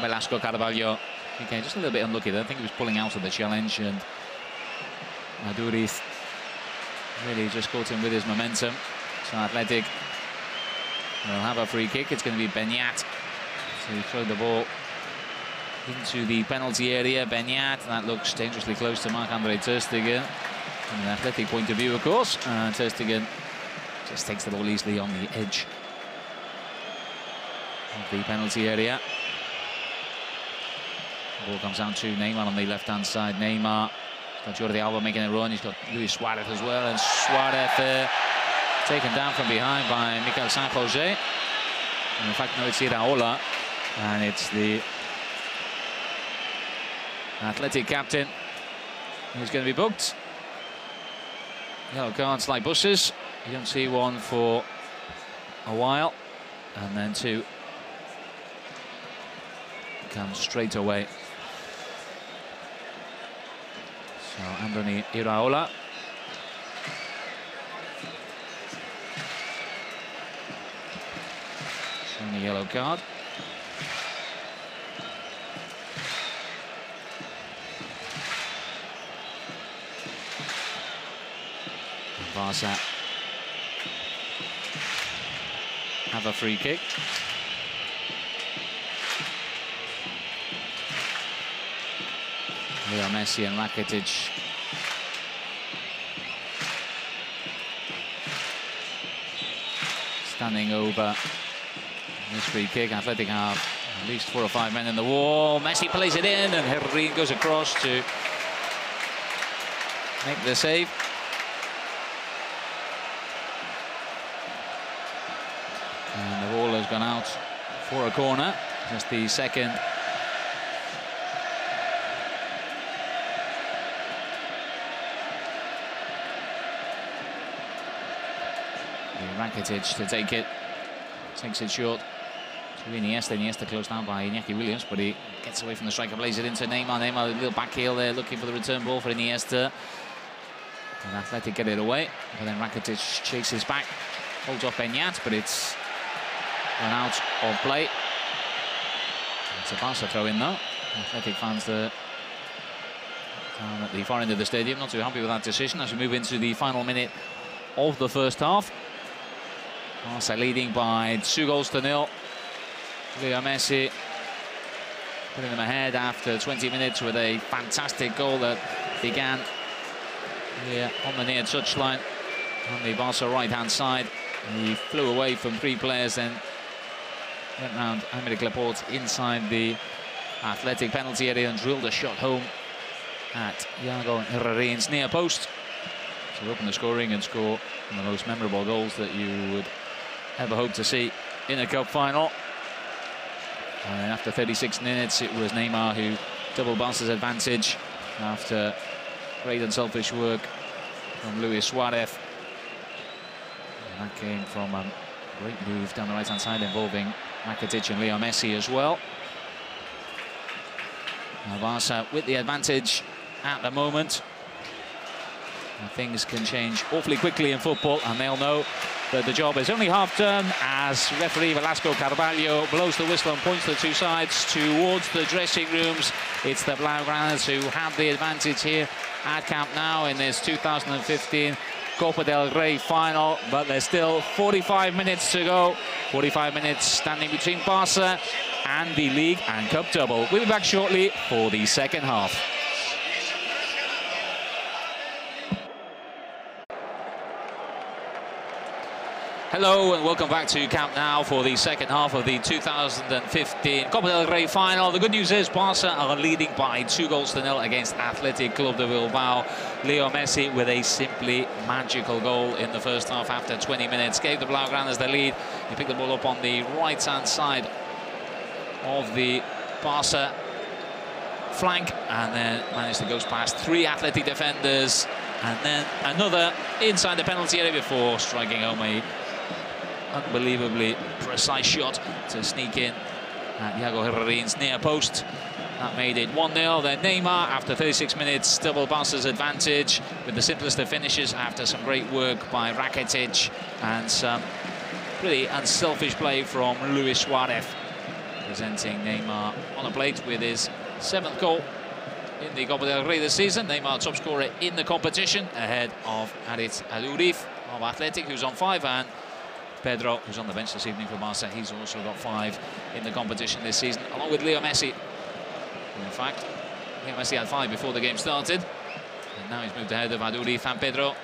Velasco Carvalho. Piqué just a little bit unlucky there. I think he was pulling out of the challenge, and Aduriz really just caught him with his momentum. So Athletic will have a free kick. It's going to be Beñat to throw the ball into the penalty area. Beñat, that looks dangerously close to Marc-André ter Stegen from an Athletic point of view, of course. Uh, ter Stegen just takes the ball easily on the edge of the penalty area. The ball comes down to Neymar on the left-hand side. Neymar, got Jordi Alba making a run. He's got Luis Suárez as well, and Suárez there, taken down from behind by Mikel San Jose. And in fact, no, it's Iraola, and it's the Athletic captain who's going to be booked. Yellow cards like buses. You don't see one for a while, and then two come straight away. So Andoni Iraola showing a yellow card. Barca have a free kick. Leo Messi and Rakitic standing over this free kick. Athletic have at least four or five men in the wall. Messi plays it in, and Herrerín goes across to make the save. And the ball has gone out for a corner. Just the second Rakitic to take it. Takes it short to Iniesta. Iniesta closed down by Iñaki Williams, but he gets away from the striker, plays it into Neymar. Neymar, a little back heel there, looking for the return ball for Iniesta. And Athletic get it away, but then Rakitic chases back, holds off Beñat, but it's run out of play. It's a Barca throw in though. Athletic fans there down at the far end of the stadium, not too happy with that decision as we move into the final minute of the first half. Barca leading by two goals to nil. Leo Messi putting them ahead after twenty minutes with a fantastic goal that began here on the near touchline on the Barca right-hand side. He flew away from three players, then went round Aymeric Laporte inside the Athletic penalty area and drilled a shot home at Yago Herrerín's near post to open the scoring and score one of the most memorable goals that you would ever hope to see in a cup final. And after thirty-six minutes, it was Neymar who doubled Barca's advantage after great unselfish work from Luis Suárez. That came from a great move down the right-hand side involving Rakitic and Leo Messi as well. Now Barca with the advantage at the moment. And things can change awfully quickly in football, and they'll know that the job is only half done as referee Velasco Carvalho blows the whistle and points the two sides towards the dressing rooms. It's the Blaugranas who have the advantage here at Camp Nou in this two thousand fifteen Copa del Rey final, but there's still forty-five minutes to go. forty-five minutes standing between Barca and the league and cup double. We'll be back shortly for the second half. Hello and welcome back to Camp Nou for the second half of the two thousand fifteen Copa del Rey final. The good news is Barca are leading by two goals to nil against Athletic Club de Bilbao. Leo Messi with a simply magical goal in the first half after twenty minutes. Gave the Blaugranas the lead. He picked the ball up on the right-hand side of the Barca flank and then managed to go past three Athletic defenders and then another inside the penalty area before striking home a unbelievably precise shot to sneak in at Yago Herrerín's near post. That made it one nil. Then Neymar, after thirty-six minutes, double Barca's advantage with the simplest of finishes after some great work by Rakitic and some pretty unselfish play from Luis Suárez, presenting Neymar on a plate with his seventh goal in the Copa del Rey this season. Neymar top scorer in the competition ahead of Aritz Aduriz of Athletic, who's on five, and Pedro, who's on the bench this evening for Barca. He's also got five in the competition this season, along with Leo Messi. In fact, Leo Messi had five before the game started, and now he's moved ahead of Aduriz and Pedro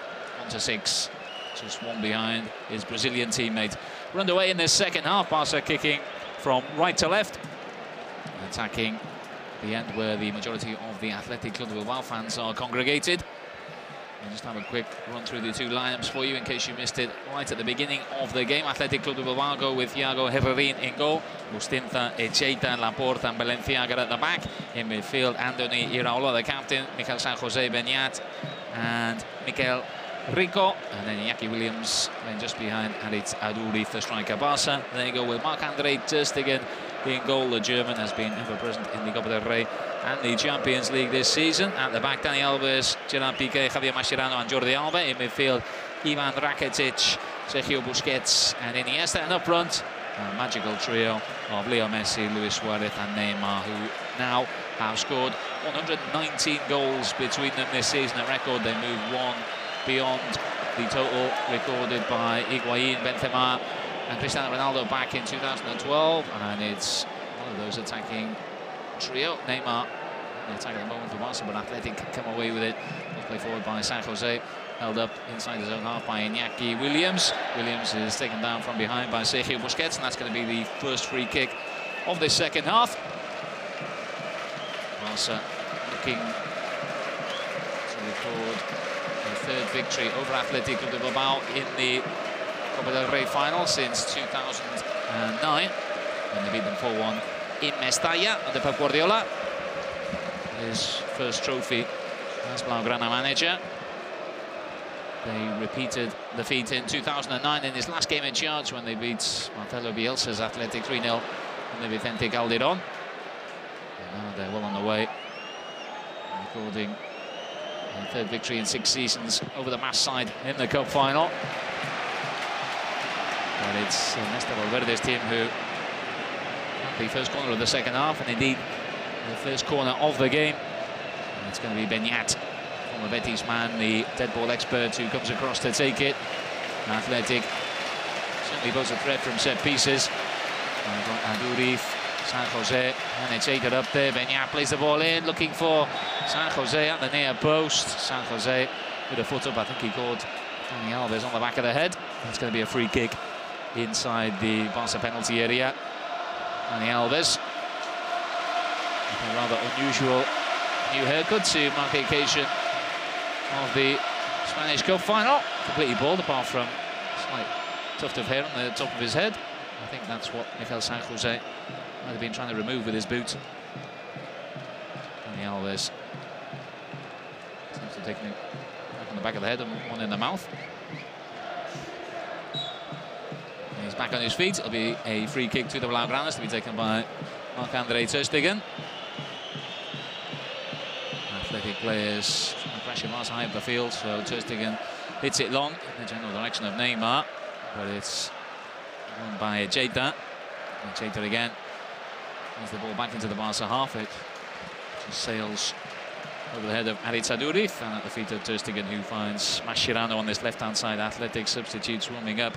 onto six, just one behind his Brazilian teammate. We're underway in this second half. Barca kicking from right to left, attacking the end where the majority of the Athletic Club de Bilbao fans are congregated. I'll just have a quick run through the two lineups for you in case you missed it right at the beginning of the game. Athletic Club de Bilbao go with Yago Herrerín in goal, Bustinza, Etxeita, Laporte and Balenziaga at the back. In midfield, Anthony Iraola, the captain, Mikel San Jose, Beñat and Mikel Rico, and then Iñaki Williams, then just behind Aritz Aduriz, the striker. Barca, there you go with Marc-André ter Stegen in goal. The German has been ever-present in the Copa del Rey and the Champions League this season. At the back, Dani Alves, Gerard Piqué, Javier Mascherano and Jordi Alba. In midfield, Ivan Rakitic, Sergio Busquets and Iniesta. And up front, a magical trio of Leo Messi, Luis Suarez and Neymar, who now have scored one hundred nineteen goals between them this season. A record they moved one beyond the total recorded by Higuaín, Benzema and Cristiano Ronaldo back in two thousand twelve, and it's one of those attacking trio. Neymar the attack at the moment for Barca, but Athletic come away with it. Ball play forward by San Jose, held up inside his own half by Iñaki Williams. Williams is taken down from behind by Sergio Busquets, and that's going to be the first free kick of this second half. Barca looking to record their third victory over Athletic Club de Bilbao in the Copa del Rey final since two thousand nine, when they beat them four one in Mestalla under Pep Guardiola. His first trophy as Blaugrana manager. They repeated the feat in two thousand nine in his last game in charge when they beat Marcelo Bielsa's Athletic three nil in the Vicente Calderón. Now they're well on the way, recording their third victory in six seasons over the Mas side in the cup final. But it's Ernesto Valverde's team who had the first corner of the second half, and indeed the first corner of the game. And it's going to be Beñat, former Betis man, the dead ball expert, who comes across to take it. Athletic certainly pose a threat from set pieces. They've got Aduriz, San Jose, and they take it up there. Beñat plays the ball in, looking for San Jose at the near post. San Jose with a foot up. I think he caught Dani Alves on the back of the head. It's going to be a free kick inside the Barca penalty area. Dani Alves, a rather unusual new haircut to mark the occasion of the Spanish Cup final. Completely bald, apart from a slight tuft of hair on the top of his head. I think that's what Mikel San Jose might have been trying to remove with his boot. Dani Alves seems to take it on the back of the head and one in the mouth. Comes back on his feet. It'll be a free kick to the Blaugranas to be taken by Marc-André ter Stegen. Athletic players pressure miles high up the field, so ter Stegen hits it long in the general direction of Neymar, but it's won by Etxeita. Etxeita again brings the ball back into the Barca half. It just sails over the head of Aritz Aduriz and at the feet of ter Stegen, who finds Mascherano on this left-hand side. Athletic substitutes warming up,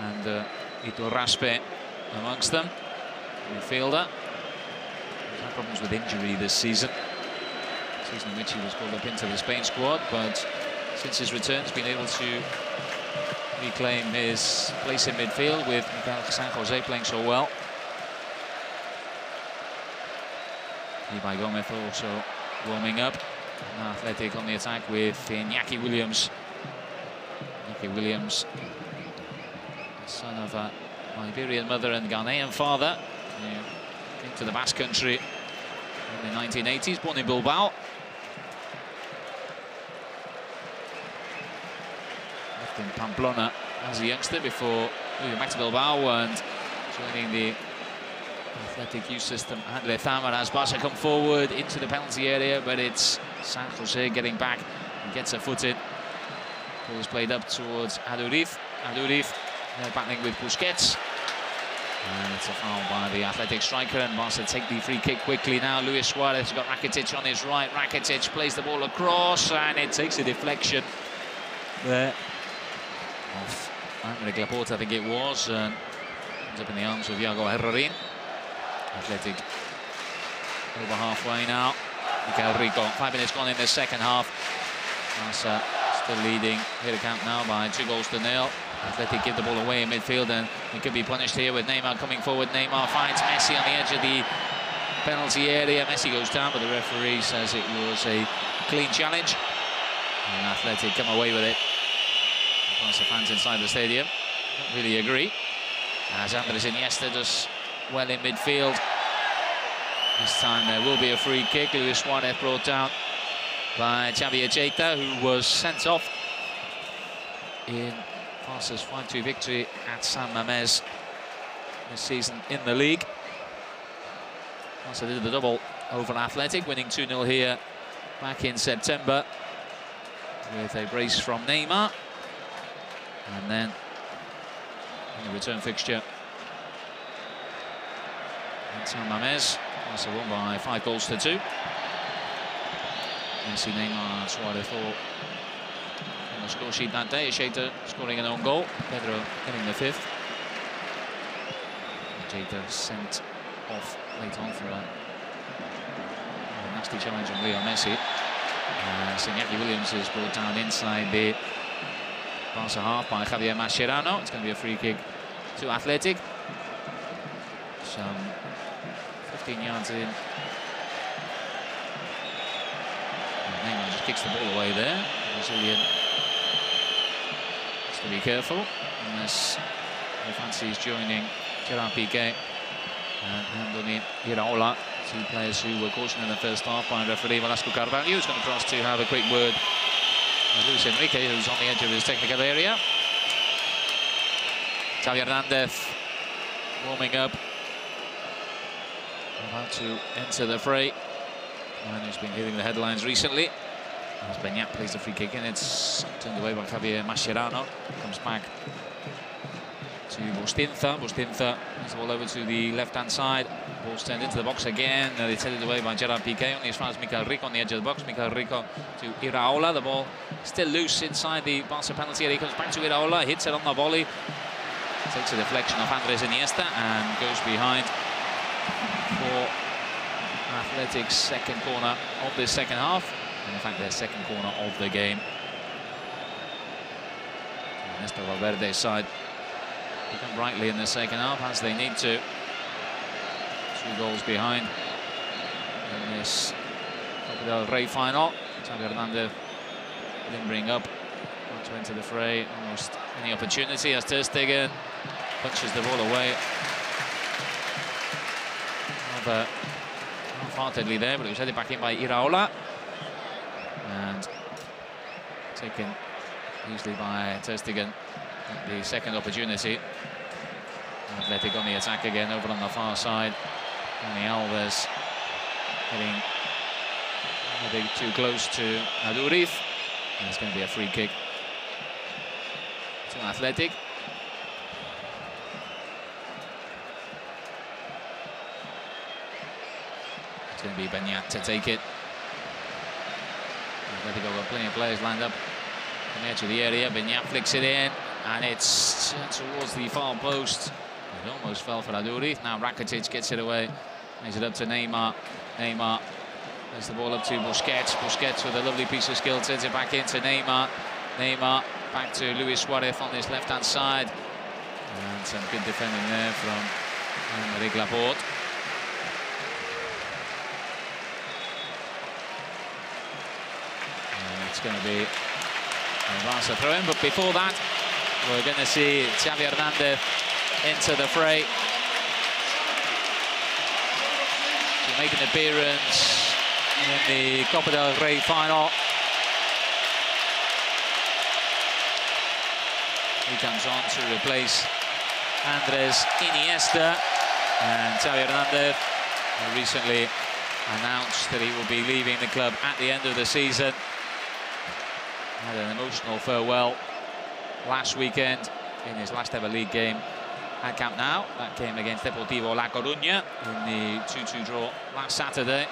and uh, Iturraspe amongst them, midfielder. He's had problems with injury this season, the season in which he was called up into the Spain squad, but since his return he's been able to reclaim his place in midfield with Mikel San Jose playing so well. Ibai Gomez also warming up. And Athletic on the attack with Iñaki Williams. Iñaki Williams, son of a Liberian mother and Ghanaian father, who came to the Basque Country in the nineteen eighties, born in Bilbao. Left in Pamplona as a youngster before moving back to Bilbao and joining the Athletic youth system at Lezama, as Barca come forward into the penalty area, but it's San Jose getting back and gets a foot in. Ball is played up towards Aduriz. Aduriz now battling with Busquets. And it's a foul by the Athletic striker, and Barca take the free kick quickly now. Luis Suarez has got Rakitic on his right. Rakitic plays the ball across, and it takes a deflection there off Aymeric Laporte, I think it was, and ends up in the arms of Yago Herrerín. Athletic over halfway now. Mikel Rico, five minutes gone in the second half. Barca still leading here at Camp Nou by two goals to nil. Athletic give the ball away in midfield, and he could be punished here with Neymar coming forward. Neymar finds Messi on the edge of the penalty area. Messi goes down, but the referee says it was a clean challenge. And Athletic come away with it. The Barca fans inside the stadium don't really agree, as Andres Iniesta does well in midfield. This time there will be a free kick. Luis Suárez brought down by Xabier Etxeita, who was sent off in Barca's five two victory at San Mamés this season in the league. Barca did the double over Athletic, winning two nil here back in September with a brace from Neymar. And then in the return fixture at San Mamés, Barca won by five goals to two. Messi, Neymar, Suarez all on the score sheet that day. Etxeita scoring an own goal, Pedro getting the fifth. Etxeita sent off late on for a nasty challenge on Leo Messi. Uh, Iñaki Williams is brought down inside the Barca half by Javier Mascherano. It's going to be a free kick to Athletic. Some fifteen yards in. Neymar just kicks the ball away there. Brazilian has to be careful unless he fancies joining Gerard Piqué and Anthony Iraola, two players who were cautioned in the first half by referee Velasco Carvalho, who's going to cross to have a quick word with Luis Enrique, who's on the edge of his technical area. Xavi Hernández warming up, about to enter the fray, and who's been hitting the headlines recently. As Beñat plays the free kick, and it's turned away by Javier Mascherano. Comes back to Bustinza. Bustinza brings the ball over to the left-hand side. Ball's turned into the box again, and it's headed away by Gerard Piqué. Only as far as Mikel Rico on the edge of the box. Mikel Rico to Iraola. The ball still loose inside the Barca penalty area. He comes back to Iraola, hits it on the volley. Takes a deflection off Andres Iniesta and goes behind for Athletic's second corner of this second half, and in fact their second corner of the game. Ernesto Valverde's side become brightly in the second half, as they need to. Two goals behind in this Copa del Rey final. Xavi Hernández didn't bring up, not to enter the fray almost any opportunity, as ter Stegen punches the ball away. Another half-heartedly there, but it was headed back in by Iraola and taken usually by ter Stegen at the second opportunity. Athletic on the attack again, over on the far side. Dani Alves hitting a bit too close to Aduriz. And it's going to be a free kick to Athletic. It's going to be Beñat to take it. Athletic have got plenty of players lined up on the edge of the area. Beñat flicks it in, and it's towards the far post. It almost fell for Aduriz. Now Rakitic gets it away. Makes it up to Neymar. Neymar plays the ball up to Busquets. Busquets with a lovely piece of skill turns it back into Neymar. Neymar back to Luis Suárez on his left-hand side. And some good defending there from Aymeric Laporte. And it's going to be a Barca throw-in, but before that, we're going to see Xavi Hernández into the fray. He's making an appearance in the Copa del Rey final. He comes on to replace Andres Iniesta, and Xavi Hernández recently announced that he will be leaving the club at the end of the season. Had an emotional farewell last weekend in his last ever league game at Camp Nou. That came against Deportivo La Coruña in the two two draw last Saturday.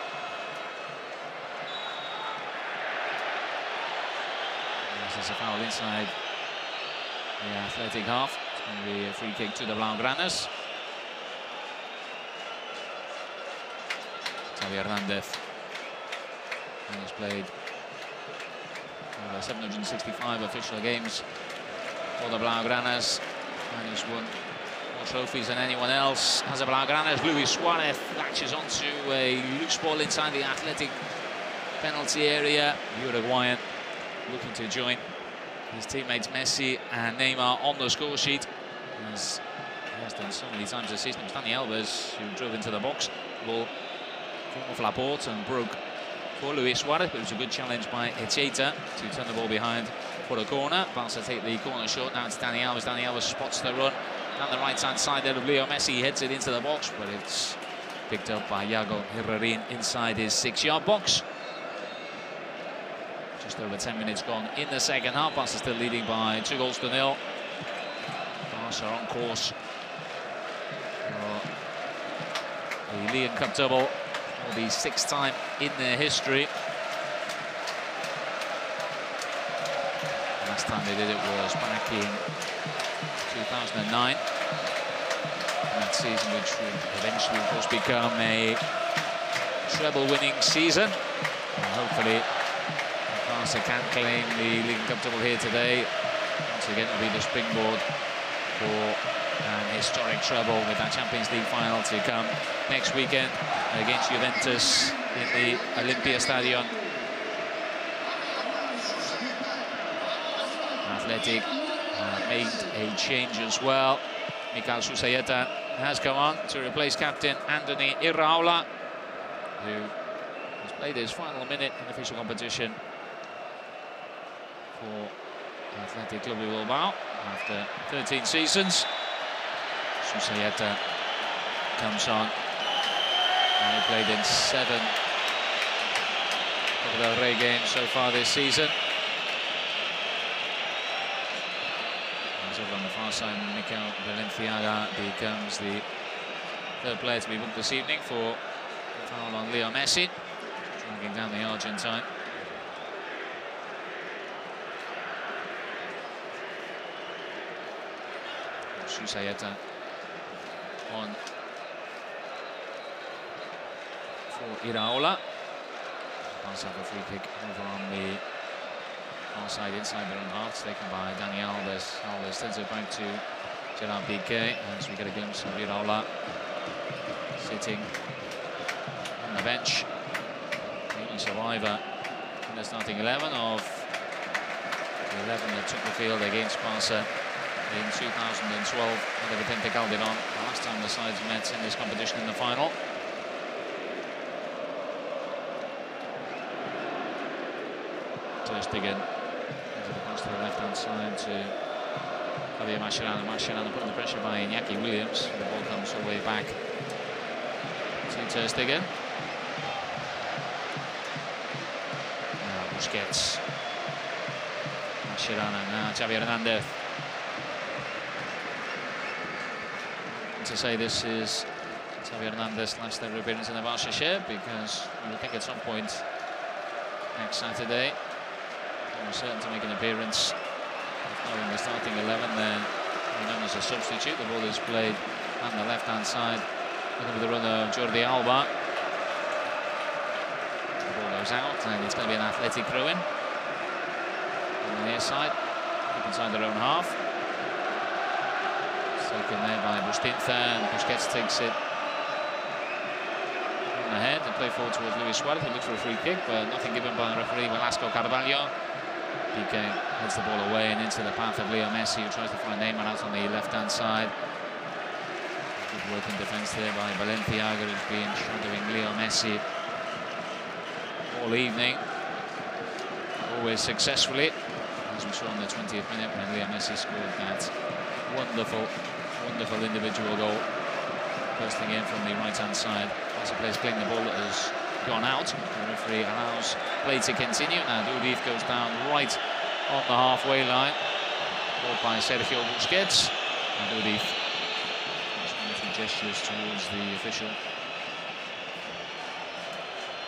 This is a foul inside the Athletic half. It's going to be a free kick to the Blaugranas. Xavi Hernández, and he's played uh, seven hundred sixty-five official games for the Blaugranas, and he's won more trophies than anyone else. As a Blaugranas, Luis Suárez latches onto a loose ball inside the Athletic penalty area. Uruguayan looking to join his teammates Messi and Neymar on the score sheet, as he has done so many times this season. It was Dani Alves who drove into the box. Ball off Laporte and broke for Luis Suárez, but it was a good challenge by Etxeita to turn the ball behind for a corner. Barca take the corner short. Now it's Dani Alves. Dani Alves spots the run down the right-hand side there of Leo Messi. He heads it into the box, but it's picked up by Yago Herrerín inside his six-yard box. Just over ten minutes gone in the second half. Barca still leading by two goals to nil. Barca on course for the League Cup double for the sixth time in their history. Last time they did it was back in two thousand nine. That season, which would eventually, of course, become a treble-winning season. And hopefully, Barca can claim the League Cup double here today. Once again, it will be the springboard for an historic treble with our Champions League final to come next weekend against Juventus in the Olympia Stadion. Athletic uh, made a change as well. Mikel Susaeta has come on to replace captain Anthony Iraola, who has played his final minute in official competition for Athletic Club de Bilbao after thirteen seasons. Susaeta comes on, and he played in seven Copa del Rey games so far this season. Over on the far side, Mikel Balenziaga becomes the third player to be booked this evening for a foul on Leo Messi, dragging down the Argentine. Susaeta on for Iraola. Barca have a free kick over on the far side inside their own half, taken by Dani Alves. Alves sends it back to Gerard Piqué, as we get a glimpse of Iraola sitting on the bench. The only survivor in the starting eleven of the eleven that took the field against Barca in two thousand twelve under Vicente Calderon, the last time the sides met in this competition in the final. Ter Stegen into the pass to the left-hand side to Javier Mascherano. Mascherano putting the pressure by Iñaki Williams. The ball comes all the way back to Ter Stegen. Now Busquets. Mascherano now Xavi Hernández. And to say this is Xavi Hernández's last ever appearance in the Barca shirt, because I think at some point next Saturday we're certain to make an appearance. Knowing the starting eleven, then known as a substitute. The ball is played on the left-hand side. Looking for the runner of Jordi Alba. The ball goes out, and it's going to be an Athletic throw-in. On the near side, up inside their own half. It's taken there by Bustinza, and Busquets takes it on the head and play forward towards Luis Suárez, who looked for a free kick, but nothing given by the referee Velasco Carvalho. Piqué heads the ball away and into the path of Leo Messi, who tries to find Neymar out on the left-hand side. Good work in defence there by Balenciaga, who's been shadowing Leo Messi all evening. Always successfully, as we saw in the twentieth minute when Leo Messi scored that wonderful, wonderful individual goal. Bursting in from the right-hand side. That's a place playing the ball that has gone out. The referee allows play to continue. Now Aduriz goes down right on the halfway line. Caught by Sergio Busquets. And Aduriz makes wonderful gestures towards the official,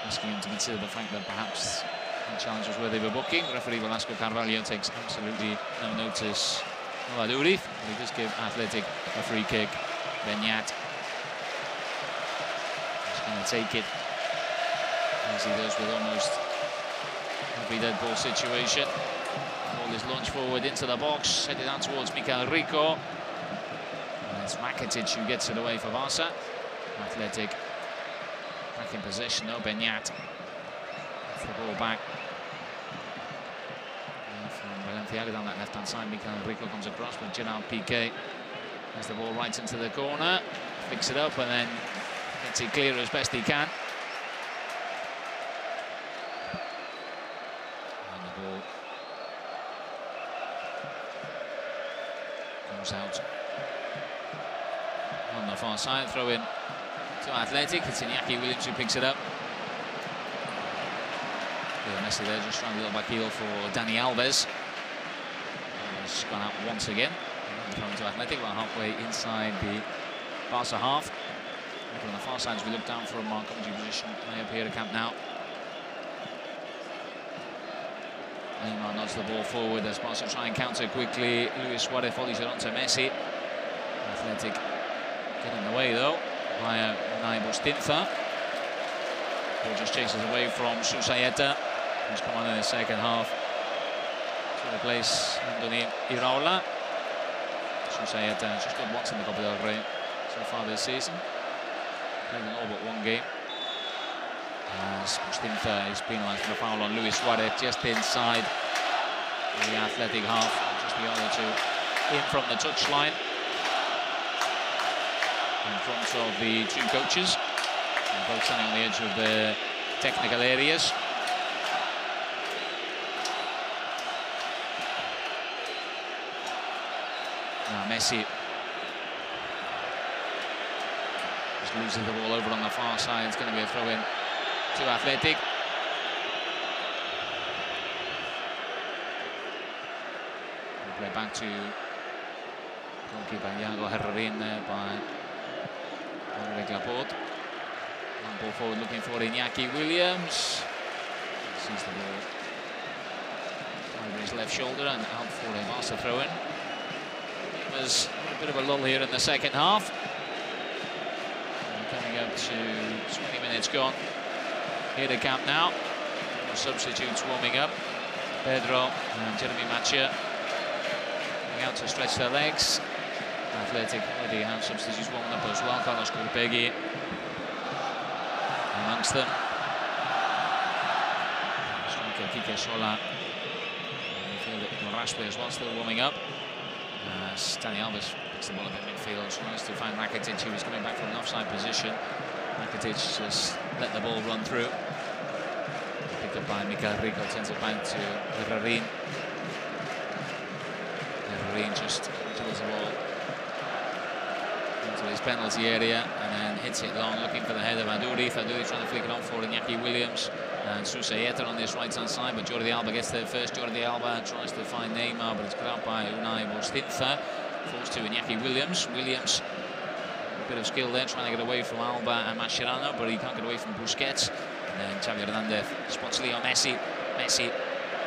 asking him to consider the fact that perhaps the challenge was worthy of a booking. The referee Velasco Carvalho takes absolutely no notice of Aduriz. He just gave Athletic a free kick. Beñat is going to take it, as he does with almost every dead ball situation. Ball is launched forward into the box, headed out towards Mikel Rico. And it's Rakitic who gets it away for Barca. Athletic back in possession, no Beñat. That's the ball back. And from Balenciaga down that left-hand side, Mikel Rico comes across with Gerard Piqué. Has the ball right into the corner, picks it up and then gets it clear as best he can. Out on the far side, throw in to Athletic. It's Iñaki Williams who picks it up. Leo Messi there just trying a little back heel for Dani Alves. He's gone out once again. Thrown to Athletic, about halfway inside the Barca half. Looking on the far side as we look down for a mark-up position up here at Camp Nou. Neymar nods the ball forward as Barca try and counter quickly. Luis Suárez volleys it on to Messi. Athletic getting in the way though via Unai Bustinza. Ball just chases away from Susaeta, who's come on in the second half to replace Anthony Iraola. Susaeta has just got once in the Copa del Rey so far this season. Played in all but one game. As Bustinza is penalised for a foul on Luis Suárez just inside the Athletic half, just the other two in from the touchline, in front of the two coaches, and both standing on the edge of their technical areas. Now Messi just loses the ball over on the far side. It's going to be a throw-in to Athletic. We'll play back to goalkeeper Yago Herrerín there by Aymeric Laporte. Long ball forward looking for Iñaki Williams. Sees the ball over his left shoulder and out for a master throw in. There's a bit of a lull here in the second half. And coming up to twenty minutes gone here to Camp Nou. Substitutes warming up. Pedro and Jeremy Matcher going out to stretch their legs. Athletic already have substitutes warming up as well. Carlos Curpegui amongst them. Striker Kike Sola. Iturraspe as well, still warming up. Uh, Dani Alves picks the ball up in midfield. So nice to find Rakitic, who was coming back from an offside position. Rakitic just let the ball run through. Picked up by Mikel Rico, sends it back to Herrerín. Herrerín just penalty area and then hits it long, looking for the head of Aduriz. Aduriz trying to flick it on for Iñaki Williams and Susaeta on this right-hand side, but Jordi Alba gets there first. Jordi Alba tries to find Neymar, but it's grabbed by Unai Bustinza. Falls to Iñaki Williams. Williams, a bit of skill there, trying to get away from Alba and Mascherano, but he can't get away from Busquets. And then Xavi Hernández spots Leo Messi. Messi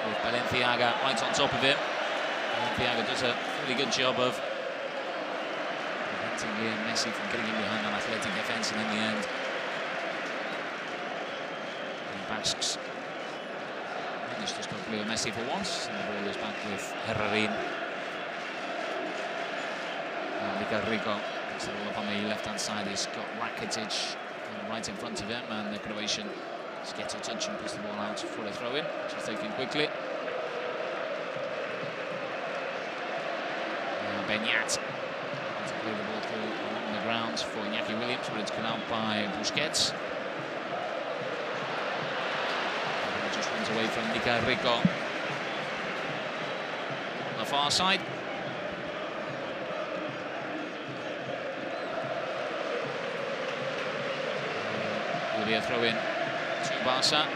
with Balenziaga right on top of him. Balenziaga does a really good job of preventing Leo Messi from getting in behind an Athletic defence, and in the end, the Basques managed to stop Leo Messi for once, and the ball is back with Herrerín. And Mikel Rico picks the ball up on the left-hand side. He's got Rakitic right in front of him, and the Croatian just gets a touch and puts the ball out for a throw-in, which is taken quickly. And Beñat wants to play the ball through along the ground for Iñaki Williams, but it's cut out by Busquets. And just runs away from Mikel Rico on the far side. Be a throw in to Barca.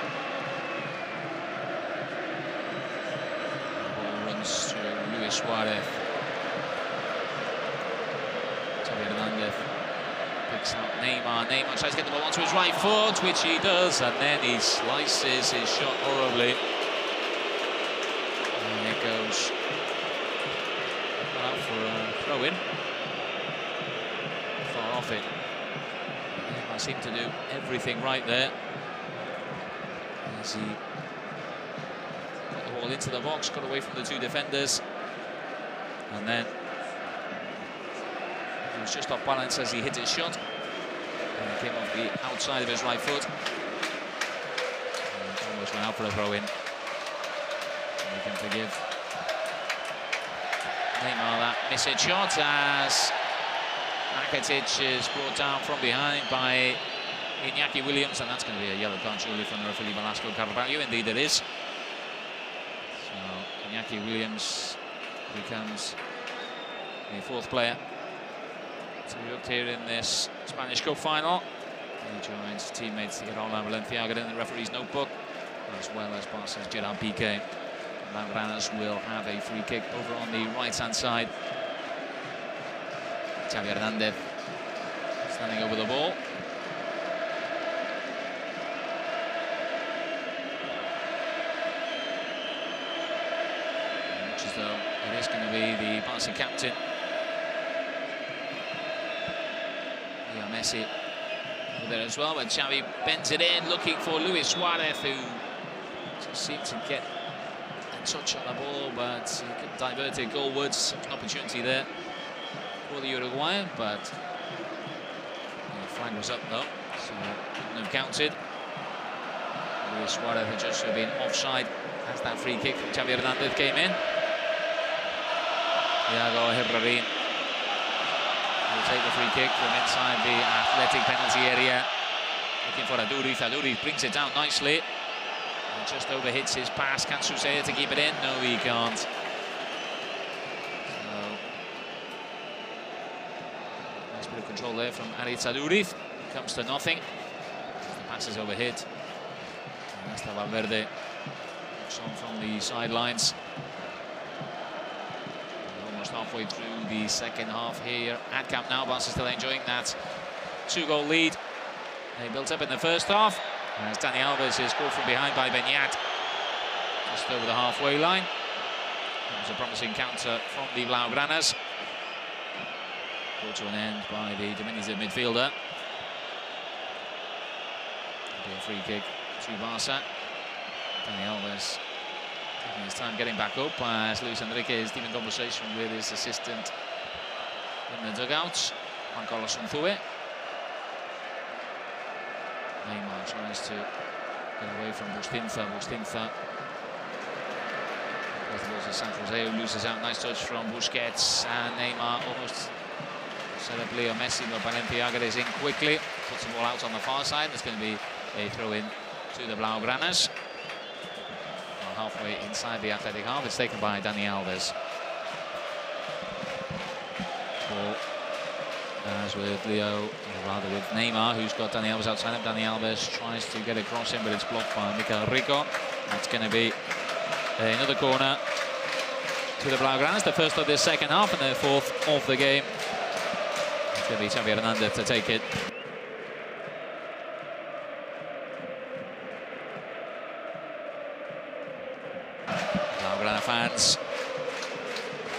The ball runs to Luis Suárez. Xavi Hernández picks out Neymar. Neymar tries to get the ball onto his right foot, which he does, and then he slices his shot horribly. And it goes out for a throw in. Far off it. Seemed to do everything right there as he got the ball into the box, got away from the two defenders, and then he was just off balance as he hit his shot, and it came off the outside of his right foot and almost went out for a throw-in. We can forgive Neymar that missed shot as Rakitic is brought down from behind by Iñaki Williams, and that's going to be a yellow card surely from the referee Velasco Carvalho. Indeed it is. So Iñaki Williams becomes the fourth player to be booked here in this Spanish Cup final. He joins teammates Iraola and Valenciaga in the referee's notebook, as well as Barca's Gerard Piqué. Lavranas will have a free kick over on the right-hand side. Xavi Hernández standing over the ball. Which is though it is going to be the Barca captain. Leo Messi over there as well, but Xavi bends it in, looking for Luis Suárez, who just seemed to get a touch on the ball, but he could divert it goalwards. An opportunity there for the Uruguayan, but the flag was up though, so wouldn't have counted. Luis Suárez had just been offside as that free kick from Xavi Hernández came in. Yago Herrerín will take the free kick from inside the Athletic penalty area, looking for Aduriz. Aduriz brings it down nicely and just overhits his pass. Can Susaeta to keep it in? No, he can't. Bit of control there from Aritz Aduriz. Comes to nothing. The pass is overhit. Ernesto Valverde looks on from the sidelines. Almost halfway through the second half here at Camp Nou. Barca still enjoying that two-goal lead they built up in the first half, as Dani Alves is caught from behind by Beñat just over the halfway line. That was a promising counter from the Blaugranas. Brought to an end by the diminutive midfielder. It'll be a free kick to Barca. Dani Alves taking his time getting back up as Luis Enrique is deep in conversation with his assistant in the dugouts, Juan Carlos Unzue. Neymar tries to get away from Bustinza. Bustinza goes towards the San Jose, who loses out. Nice touch from Busquets, and Neymar almost set up Leo Messi, but Balenciaga is in quickly, puts the ball out on the far side. There's going to be a throw-in to the Blaugranas. Well, halfway inside the Athletic half, it's taken by Dani Alves. Ball as with Leo, or rather with Neymar, who's got Dani Alves outside him. Dani Alves tries to get across him, but it's blocked by Mikel Rico. That's going to be another corner to the Blaugranas, the first of this second half and their fourth of the game. It's going to be Xavi Hernández to take it. Blaugrana fans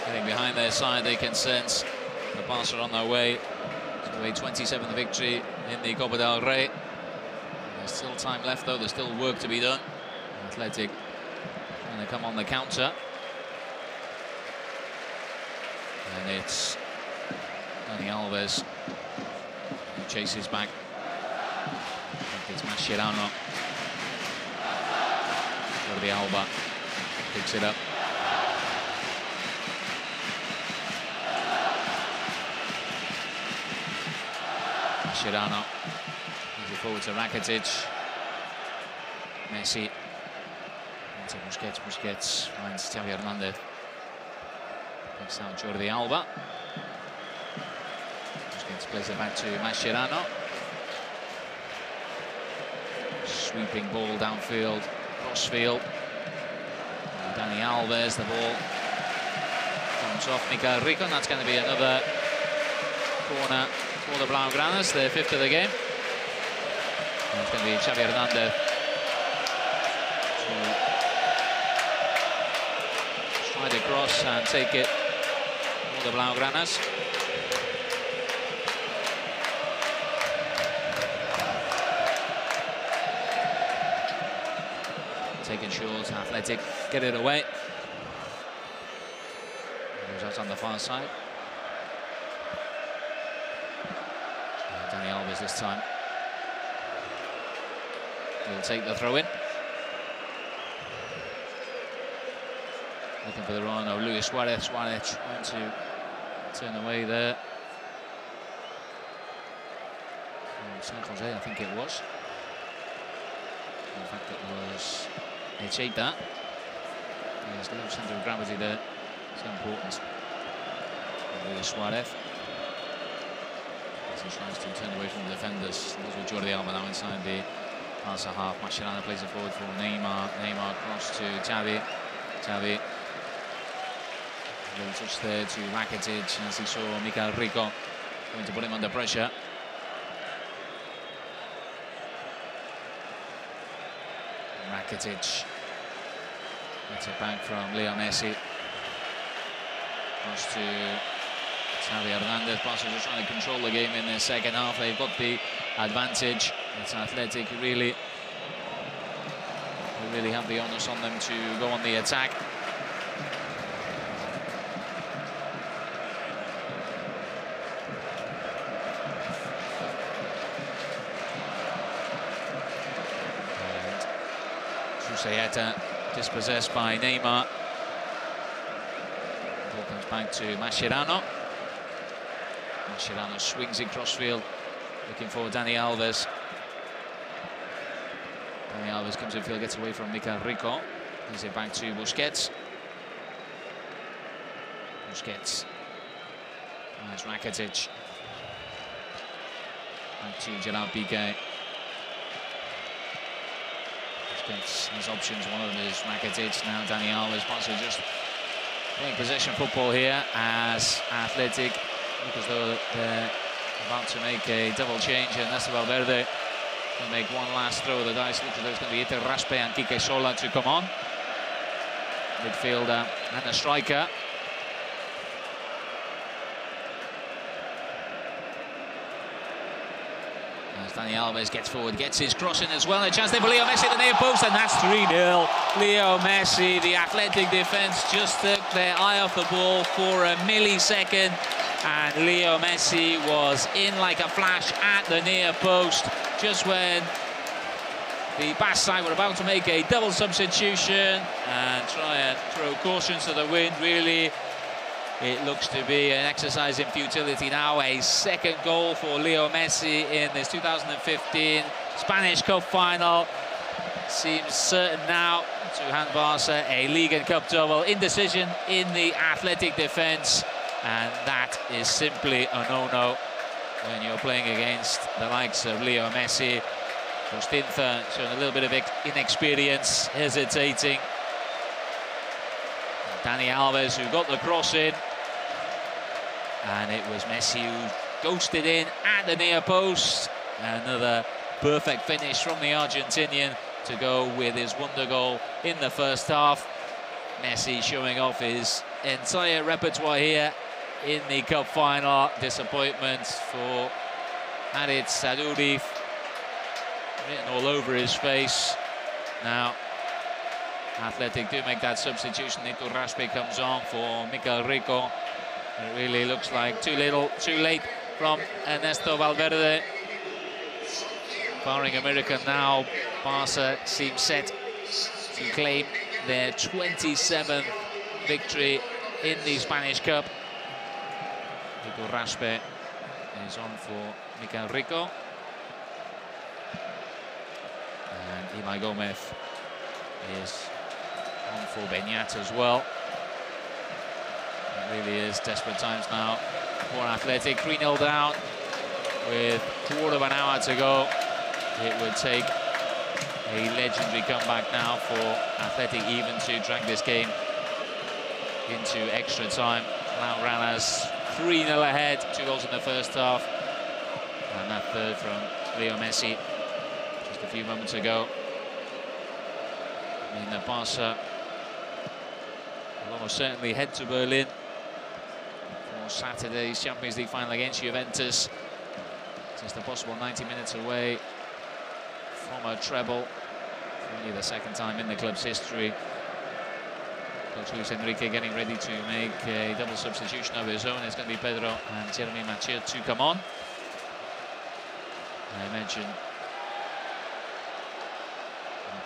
getting behind their side, they can sense the Barca on their way to a twenty-seventh victory in the Copa del Rey. There's still time left though, there's still work to be done. Athletic trying to come on the counter. And it's Dani Alves who chases back. I think it's Mascherano. Jordi Alba picks it up. Mascherano moves it forward to Rakitic. Messi into Busquets. Busquets finds Xavi Hernández. Picks out Jordi Alba. Busquets plays it back to Mascherano. Sweeping ball downfield, crossfield. Dani Alves, the ball comes off Mikel Rico, and that's going to be another corner for the Blaugranas, their fifth of the game. And it's going to be Xavi Hernández to stride across and take it. The Blaugranas. Taking short, Athletic get it away. Goes out on the far side. And Dani Alves this time. He'll take the throw in. Looking for the run of Luis Suárez. Suárez trying to turn away there. From San Jose, I think it was. In fact, it was Etxeita. There's a little centre of gravity there. It's important. Luis Suárez. As he tries to turn away from the defenders. That's with Jordi Alba now inside the Barca half. Mascherano plays it forward for Neymar. Neymar cross to Xavi. Xavi. Little touch there to Rakitic as he saw Mikel Rico going to put him under pressure. Rakitic gets it back from Leo Messi. Cross to Xavi Hernández. Barca are trying to control the game in the second half. They've got the advantage. It's Athletic really, they really have the onus on them to go on the attack. Susaeta dispossessed by Neymar. Ball comes back to Mascherano. Mascherano swings in crossfield, looking for Dani Alves. Dani Alves comes in field, gets away from Mikel Rico. Gives it back to Busquets. Busquets. Nice Rakitic. Back to Gerard Piqué. His options, one of them is Rakitic, now Dani Alves. Barca just playing possession football here as Athletic look as though they're about to make a double change. And Ernesto Valverde will make one last throw of the dice. Looks as though it's going to be Iturraspe and Quique Sola to come on. Midfielder and a striker. Dani Alves gets forward, gets his crossing as well. A chance there for Leo Messi at the near post, and that's three nil. Leo Messi, the Athletic defence, just took their eye off the ball for a millisecond, and Leo Messi was in like a flash at the near post, just when the Basque side were about to make a double substitution and try and throw cautions to the wind. Really, it looks to be an exercise in futility now. A second goal for Leo Messi in this two thousand fifteen Spanish Cup final. Seems certain now to hand Barca a league and cup double. Indecision in the Athletic defence, and that is simply a no-no. when you're playing against the likes of Leo Messi. Bustinza showing a little bit of inexperience, hesitating. Dani Alves, who got the cross in. And it was Messi who ghosted in at the near post. Another perfect finish from the Argentinian to go with his wonder goal in the first half. Messi showing off his entire repertoire here in the cup final. Disappointment for Aritz Aduriz. Written all over his face. Now, Athletic do make that substitution. Iturraspe comes on for Mikel Rico. It really looks like too little, too late from Ernesto Valverde. Barring a miracle now, Barca seem set to claim their twenty-seventh victory in the Spanish Cup. Iturraspe is on for Mikel Rico. And Imai Gomez is on for Beñat as well. It really is desperate times now for Athletic. three nil down with a quarter of an hour to go. It would take a legendary comeback now for Athletic even to drag this game into extra time. Now Rallas three nil ahead, two goals in the first half. And that third from Leo Messi just a few moments ago. I mean, the Barca will almost certainly head to Berlin for Saturday's Champions League final against Juventus. Just a possible ninety minutes away from a treble, only the second time in the club's history. Coach Luis Enrique getting ready to make a double substitution of his own. It's going to be Pedro and Jeremy Machir to come on. I mentioned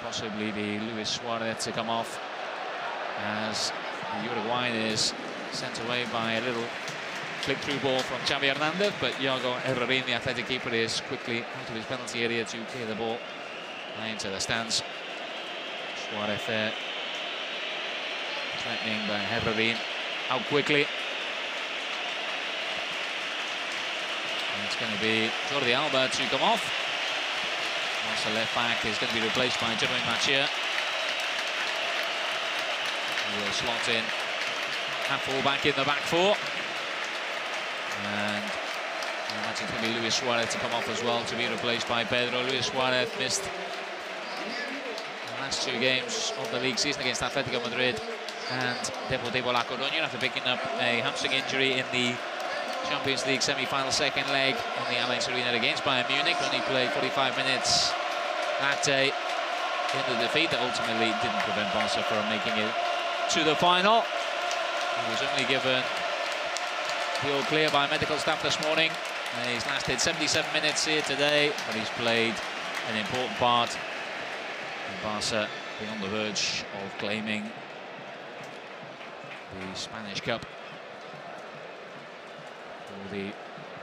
possibly the Luis Suarez to come off, as the Uruguayan is sent away by a little flick-through ball from Xavi Hernández, but Yago Herrerín, the Athletic keeper, is quickly out of his penalty area to clear the ball into the stands. Suarez there, threatening by Herrerín out quickly. And it's going to be Jordi Alba to come off. Once the left back is going to be replaced by Jeremy Machir. He will slot in at full back in the back four. And I imagine it's going to be Luis Suárez to come off as well, to be replaced by Pedro. Luis Suárez missed the last two games of the league season against Atletico Madrid and Deportivo La Coruña after picking up a hamstring injury in the Champions League semi-final second leg on the Allianz Arena against Bayern Munich. Only played forty-five minutes that day in the defeat that ultimately didn't prevent Barca from making it to the final. He was only given the all clear by medical staff this morning. And he's lasted seventy-seven minutes here today, but he's played an important part. And Barca being on the verge of claiming the Spanish Cup for the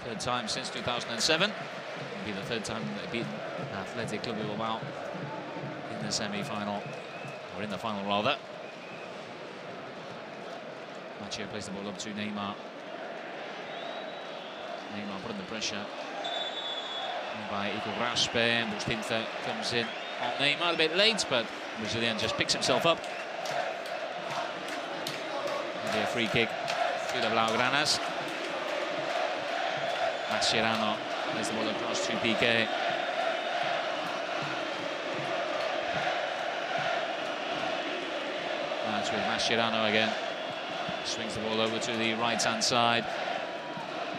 third time since two thousand seven. It'll be the third time that they've beaten Athletic Club de Bilbao in the semi-final, or in the final rather. Machia plays the ball up to Neymar. Neymar putting the pressure by Iturraspe, and Bustinza comes in on Neymar a bit late, but Brazilian just picks himself up. And a free kick to the Blaugranas. Mascherano plays the ball across to Piqué. That's with Mascherano again. Swings the ball over to the right-hand side.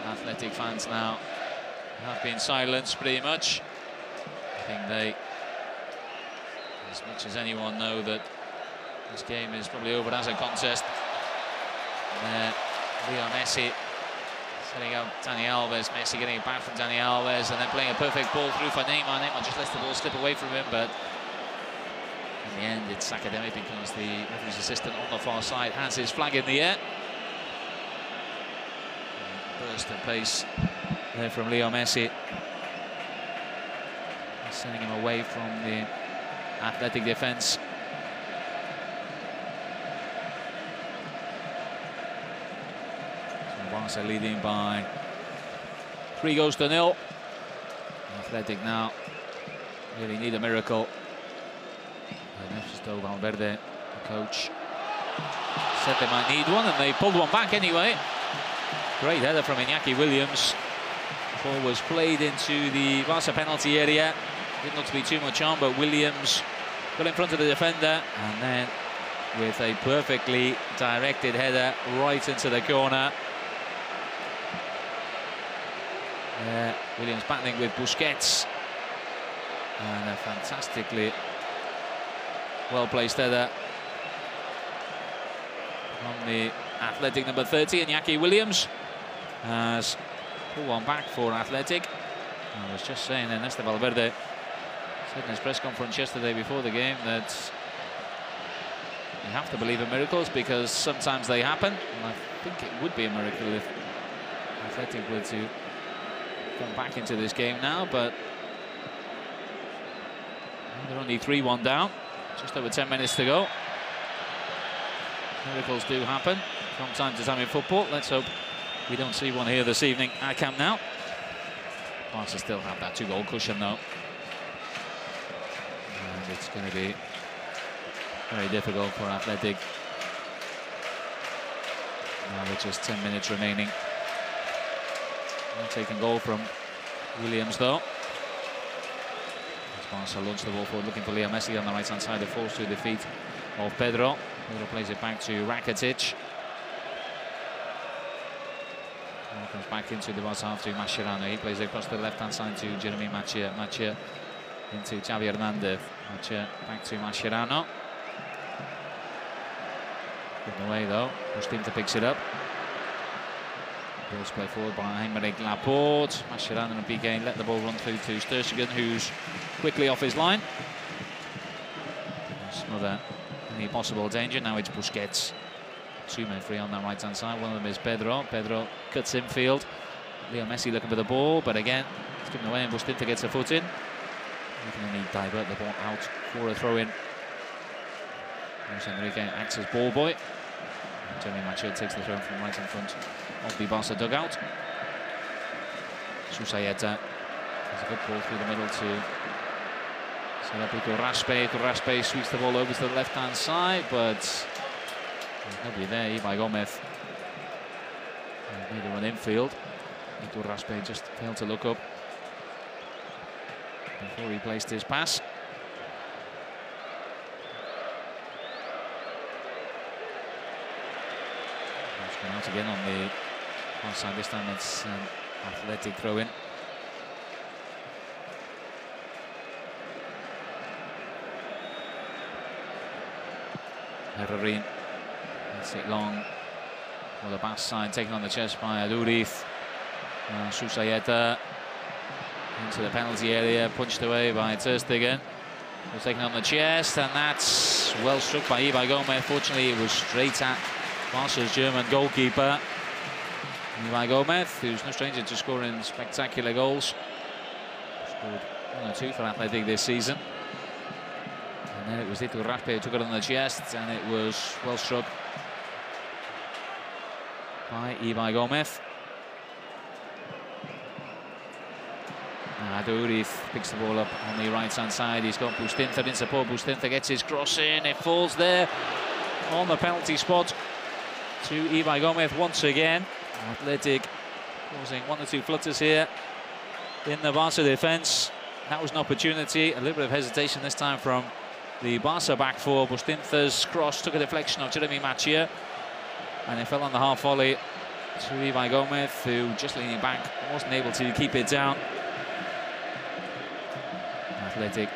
Athletic fans now have been silenced pretty much. I think they, as much as anyone, know that this game is probably over as a contest. And there, Leo Messi setting up Dani Alves. Messi getting it back from Dani Alves and then playing a perfect ball through for Neymar. Neymar just lets the ball slip away from him, but in the end it's academic because the referee's assistant on the far side has his flag in the air. Burst of pace there from Leo Messi. He's sending him away from the Athletic defence. So Barca leading by Three goals to nil. Athletic now really need a miracle. Ernesto Valverde, the coach, said they might need one, and they pulled one back anyway. Great header from Iñaki Williams. The ball was played into the Barca penalty area. Didn't look to be too much on, but Williams got in front of the defender, and then with a perfectly directed header right into the corner. Yeah, Williams battling with Busquets, and a fantastically well-placed header on the Athletic number thirty, Iñaki Williams, has pulled one back for Athletic. I was just saying, Ernesto Valverde said in his press conference yesterday before the game that you have to believe in miracles because sometimes they happen. And I think it would be a miracle if Athletic were to come back into this game now, but they're only three one down, just over ten minutes to go. Miracles do happen from time to time in football. Let's hope we don't see one here this evening at Camp Nou. Barca still have that two goal cushion though, and it's going to be very difficult for Athletic now with just ten minutes remaining. Taking goal from Williams though. Barca launched the ball forward, looking for Leo Messi on the right hand side. It falls to the feet of Pedro. Pedro plays it back to Rakitic. Ball comes back into the Barca half to Mascherano. He plays it across the left hand side to Jeremy Machia. Machia into Xavi Hernández. Machia back to Mascherano. Given away though. Bustinza picks it up. Ball's played forward by Aymeric Laporte. Mascherano and Piqué let the ball run through to Stegen, who's quickly off his line. Smother any possible danger. Now it's Busquets. Two men free on that right-hand side. One of them is Pedro. Pedro cuts infield. Leo Messi looking for the ball, but again, it's given away and Bustinza gets a foot in. He can only divert the ball out for a throw-in. Luis Enrique acts as ball boy. Jeremy Machado takes the throw from right in front of the Barca dugout. Susaeta has a good ball through the middle to set up Iturraspe. Iturraspe sweeps the ball over to the left-hand side, but there's nobody there. Ibai Gomez made a run infield. Iturraspe just failed to look up before he placed his pass. Out again on the one side, this time it's an Athletic throw in. Herrerín, that's it long for the Basque side, taken on the chest by Aduriz. Uh, Susaeta into the penalty area, punched away by ter Stegen. Was taken on the chest, and that's well struck by Ibai Gomez. Fortunately, it was straight at Barca's German goalkeeper, Ivan Gomez, who's no stranger to scoring spectacular goals. Scored one or two for Athletic this season. And then it was Iturraspe who took it on the chest, and it was well struck by Ivan Gomez. Aduriz picks the ball up on the right-hand side. He's got Bustinza in support. Bustinza gets his cross in. It falls there on the penalty spot to Ibai Gomez once again. Athletic causing one or two flutters here in the Barca defence. That was an opportunity. A little bit of hesitation this time from the Barca back four. Bustinza's cross took a deflection of Jeremy Machia, and it fell on the half volley to Ibai Gomez, who just leaning back wasn't able to keep it down. Athletic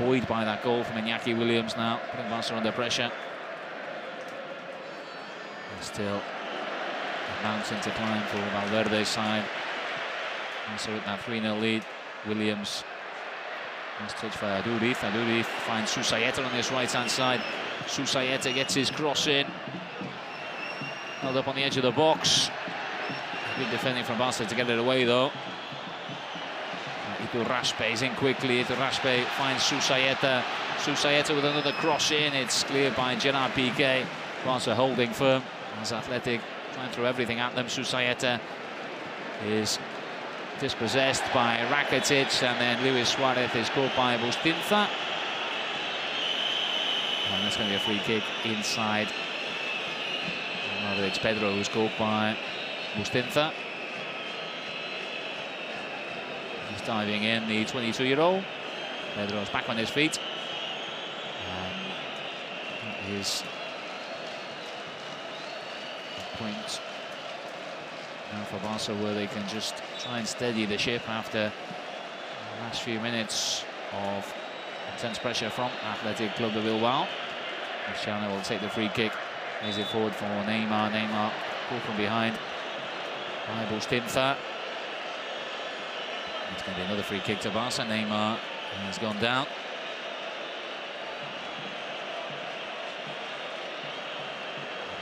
buoyed by that goal from Iñaki Williams now, putting Barca under pressure. Still a mountain to climb for Valverde's side. Also with that three nil lead, Williams. Nice touch for Aduriz. Aduriz finds Susaeta on his right-hand side. Susaeta gets his cross in. Held up on the edge of the box. Good defending from Barca to get it away though. Iturraspe is in quickly. Iturraspe finds Susaeta. Susaeta with another cross in. It's cleared by Gerard Piqué. Barca holding firm as Athletic trying to throw everything at them. Susaeta is dispossessed by Rakitic, and then Luis Suárez is caught by Bustinza. And that's going to be a free kick inside. Rather, it's Pedro who's caught by Bustinza. He's diving in, the twenty-two-year-old. Pedro's back on his feet. And that is a point now for Barca, where they can just try and steady the ship after the last few minutes of intense pressure from Athletic Club de Bilbao. Mascherano will take the free kick. Is it forward for Neymar? Neymar caught from behind by Bustinza. It's going to be another free kick to Barca. Neymar has gone down.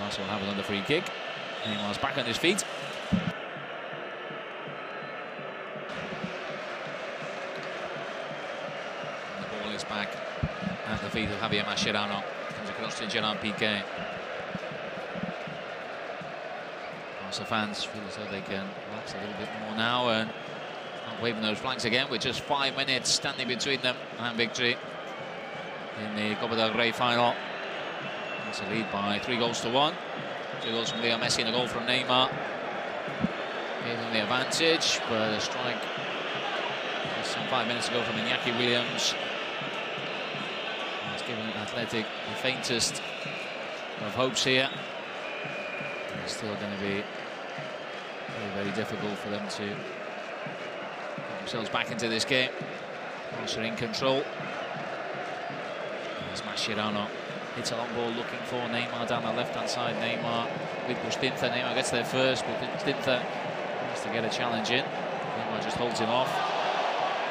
Barca will have another free kick. Neymar's back on his feet. And the ball is back at the feet of Javier Mascherano. Comes across to Gerard Piqué. Barca fans feel as though they can relax a little bit more now and not waving those flags again, with just five minutes standing between them and victory in the Copa del Rey final. It's a lead by three goals to one. Two goals from Leo Messi and a goal from Neymar. Gave them the advantage, but a strike just some five minutes ago from Iñaki Williams has given Athletic the faintest of hopes here. And it's still going to be very, very difficult for them to get themselves back into this game. Barca in control. There's Mascherano. It's a long ball looking for Neymar down the left-hand side. Neymar with Bustinza. Neymar gets there first, but Bustinza wants to get a challenge in. Neymar just holds him off.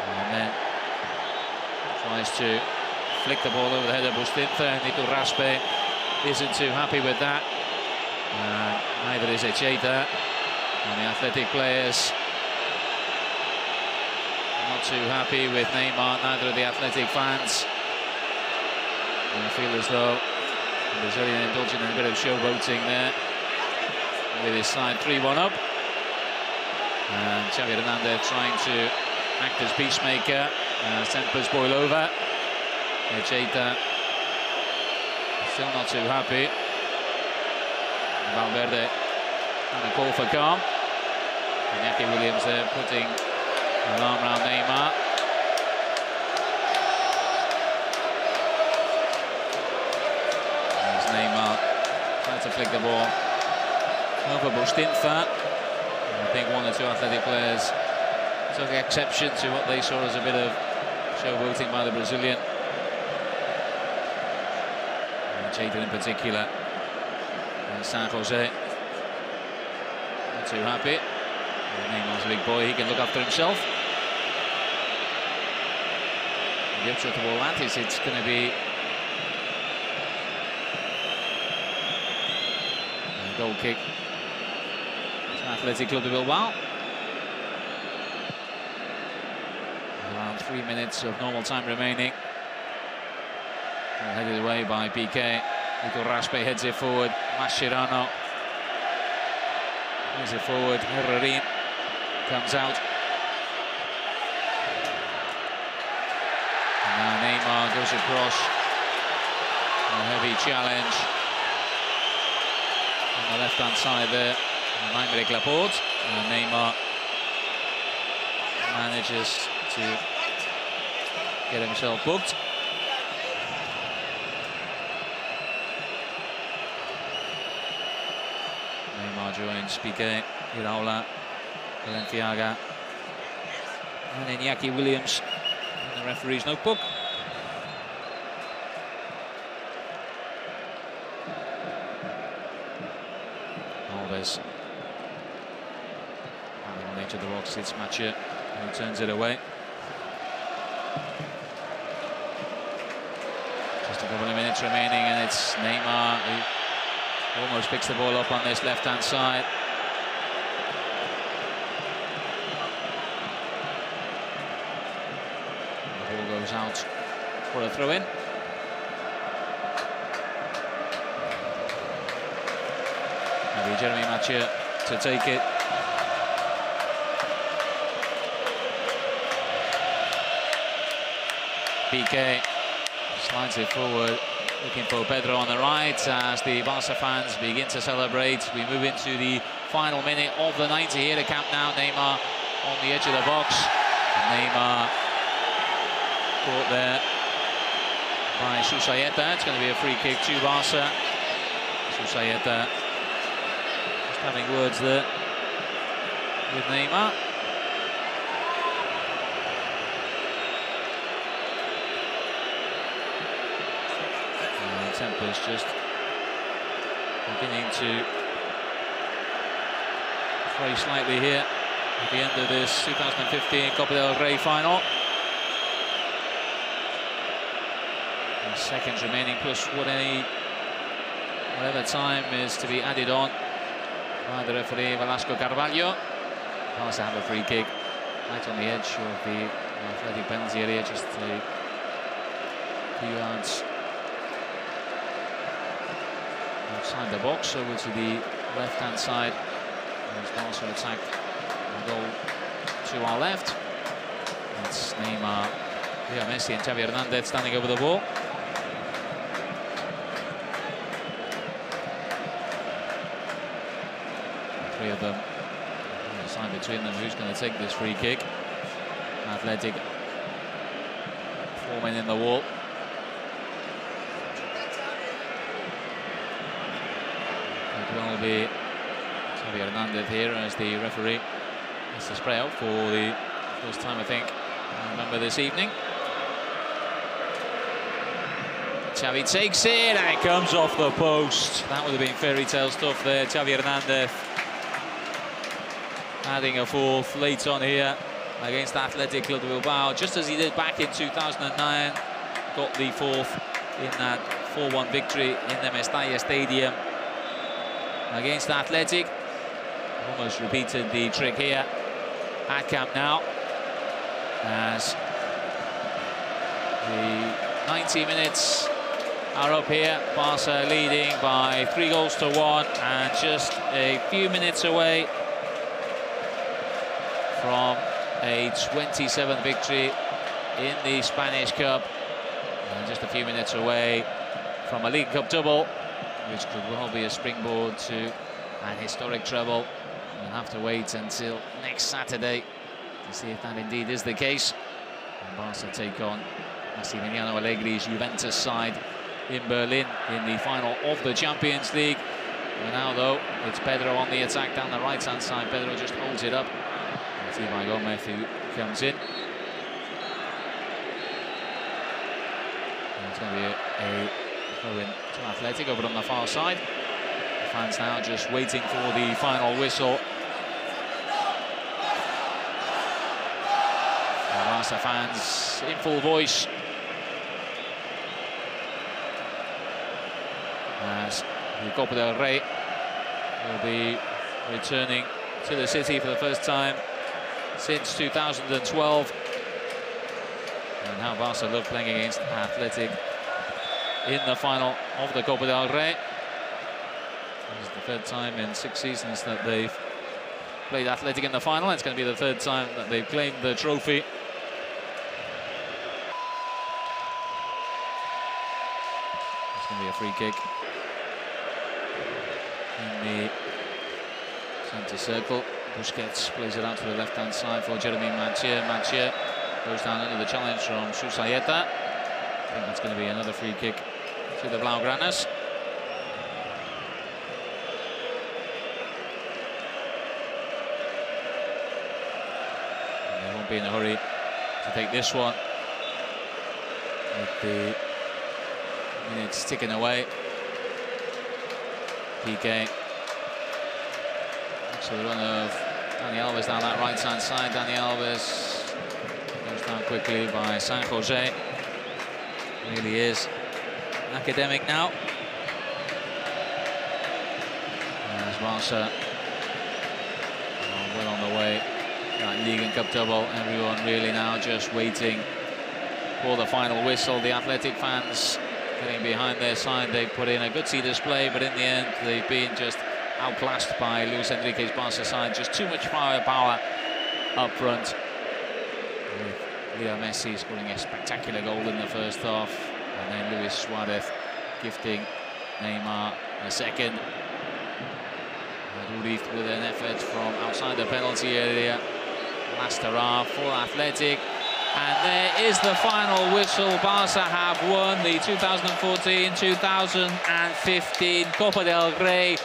And then tries to flick the ball over the head of Bustinza. And Iturraspe isn't too happy with that. And neither is Etxeita. And the Athletic players are not too happy with Neymar, neither are the Athletic fans. And I feel as though the Brazilian indulging in a bit of showboating there with his side three one up. And Xavi Hernández trying to act as peacemaker, uh, sent this ball over. Etxeita still not too happy. Valverde trying to call for calm. Iñaki Williams there putting an arm around Neymar. To flick the ball over Bustinza. I think one or two Athletic players took exception to what they saw as a bit of showboating by the Brazilian. And Jaden in particular, and San Jose, not too happy. Neymar's a big boy, he can look after himself. The upshot of all that is it's going to be goal kick to Athletic Club de Bilbao. Around three minutes of normal time remaining. Well, headed away by Piqué. Iturraspe heads it forward. Mascherano heads it forward. Herrerín comes out. And now Neymar goes across. A heavy challenge on the left-hand side there, and Aymeric Laporte, and Neymar manages to get himself booked. Neymar joins Piqué, Iraola, Balenziaga, and Iñaki Williams, in the referee's notebook. On each of the rocks, it's Matcher who turns it away. Just a couple of minutes remaining, and it's Neymar who almost picks the ball up on this left-hand side. And the ball goes out for a throw-in. Jeremy Mathieu to take it. Piqué slides it forward, looking for Pedro on the right as the Barca fans begin to celebrate. We move into the final minute of the ninety here to Camp Nou. Neymar on the edge of the box. Neymar caught there by Susaeta. It's going to be a free kick to Barca. Susaeta just having words there with Neymar. And tempers just beginning to fray slightly here at the end of this two thousand fifteen Copa del Rey final. And seconds remaining plus what any whatever time is to be added on by the referee Velasco Carvalho. Barca have a free kick right on the edge of the athletic penalty area, just a few yards outside the box, over to the left hand side. There's Barca attack and goal to our left. That's Neymar, Leo Messi and Xavi Hernández standing over the ball. Three of them sign between them who's going to take this free kick. Athletic four men in the wall. It could only be Xavi Hernández here as the referee has to spray out for the first time, I think, I remember this evening. Xavi takes it and it comes off the post. That would have been fairy tale stuff there. Xavi Hernández adding a fourth late on here against Athletic Club de Bilbao, just as he did back in two thousand nine. Got the fourth in that four one victory in the Mestalla Stadium against Athletic. Almost repeated the trick here at Camp Nou as the ninety minutes are up here. Barca leading by three goals to one and just a few minutes away from a twenty-seventh victory in the Spanish Cup, and just a few minutes away from a League Cup double, which could well be a springboard to an historic treble. We'll have to wait until next Saturday to see if that indeed is the case. And Barca take on Massimiliano Allegri's Juventus side in Berlin in the final of the Champions League. And now, though, it's Pedro on the attack down the right-hand side. Pedro just holds it up. Ivan Gomez who comes in. And it's going to be a, a throw in to Athletic over on the far side. The fans now just waiting for the final whistle. The Barca fans in full voice as the Copa del Rey will be returning to the city for the first time since two thousand twelve. And how Barca look playing against Athletic in the final of the Copa del Rey. This is the third time in six seasons that they've played Athletic in the final. It's going to be the third time that they've claimed the trophy. It's going to be a free kick in the centre circle. Busquets plays it out to the left-hand side for Jeremy Mathieu. Mathieu goes down under the challenge from Susaeta. I think that's going to be another free kick to the Blaugranas. And they won't be in a hurry to take this one with the minutes ticking away. Piqué. So the run of Dani Alves down that right-hand side. Dani Alves goes down quickly by San Jose. Really is an academic now. As Barca are well on the way. That League and Cup double. Everyone really now just waiting for the final whistle. The Athletic fans getting behind their side. They put in a gutsy display, but in the end they've been just outclassed by Luis Enrique's Barca side. Just too much firepower up front. Leo Messi scoring a spectacular goal in the first half, and then Luis Suarez gifting Neymar a second. Aduriz with an effort from outside the penalty area. Last hurrah for Athletic. And there is the final whistle. Barca have won the two thousand fourteen two thousand fifteen Copa del Rey.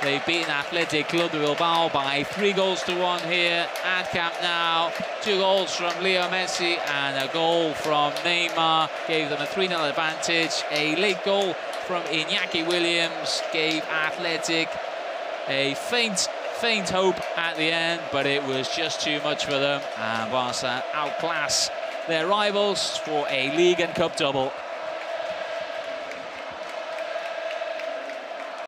They've beaten Athletic Club de Bilbao by three goals to one here at Camp Nou. Two goals from Leo Messi and a goal from Neymar gave them a three nil advantage. A late goal from Iñaki Williams gave Athletic a faint, faint hope at the end, but it was just too much for them. And Barca outclass their rivals for a league and cup double.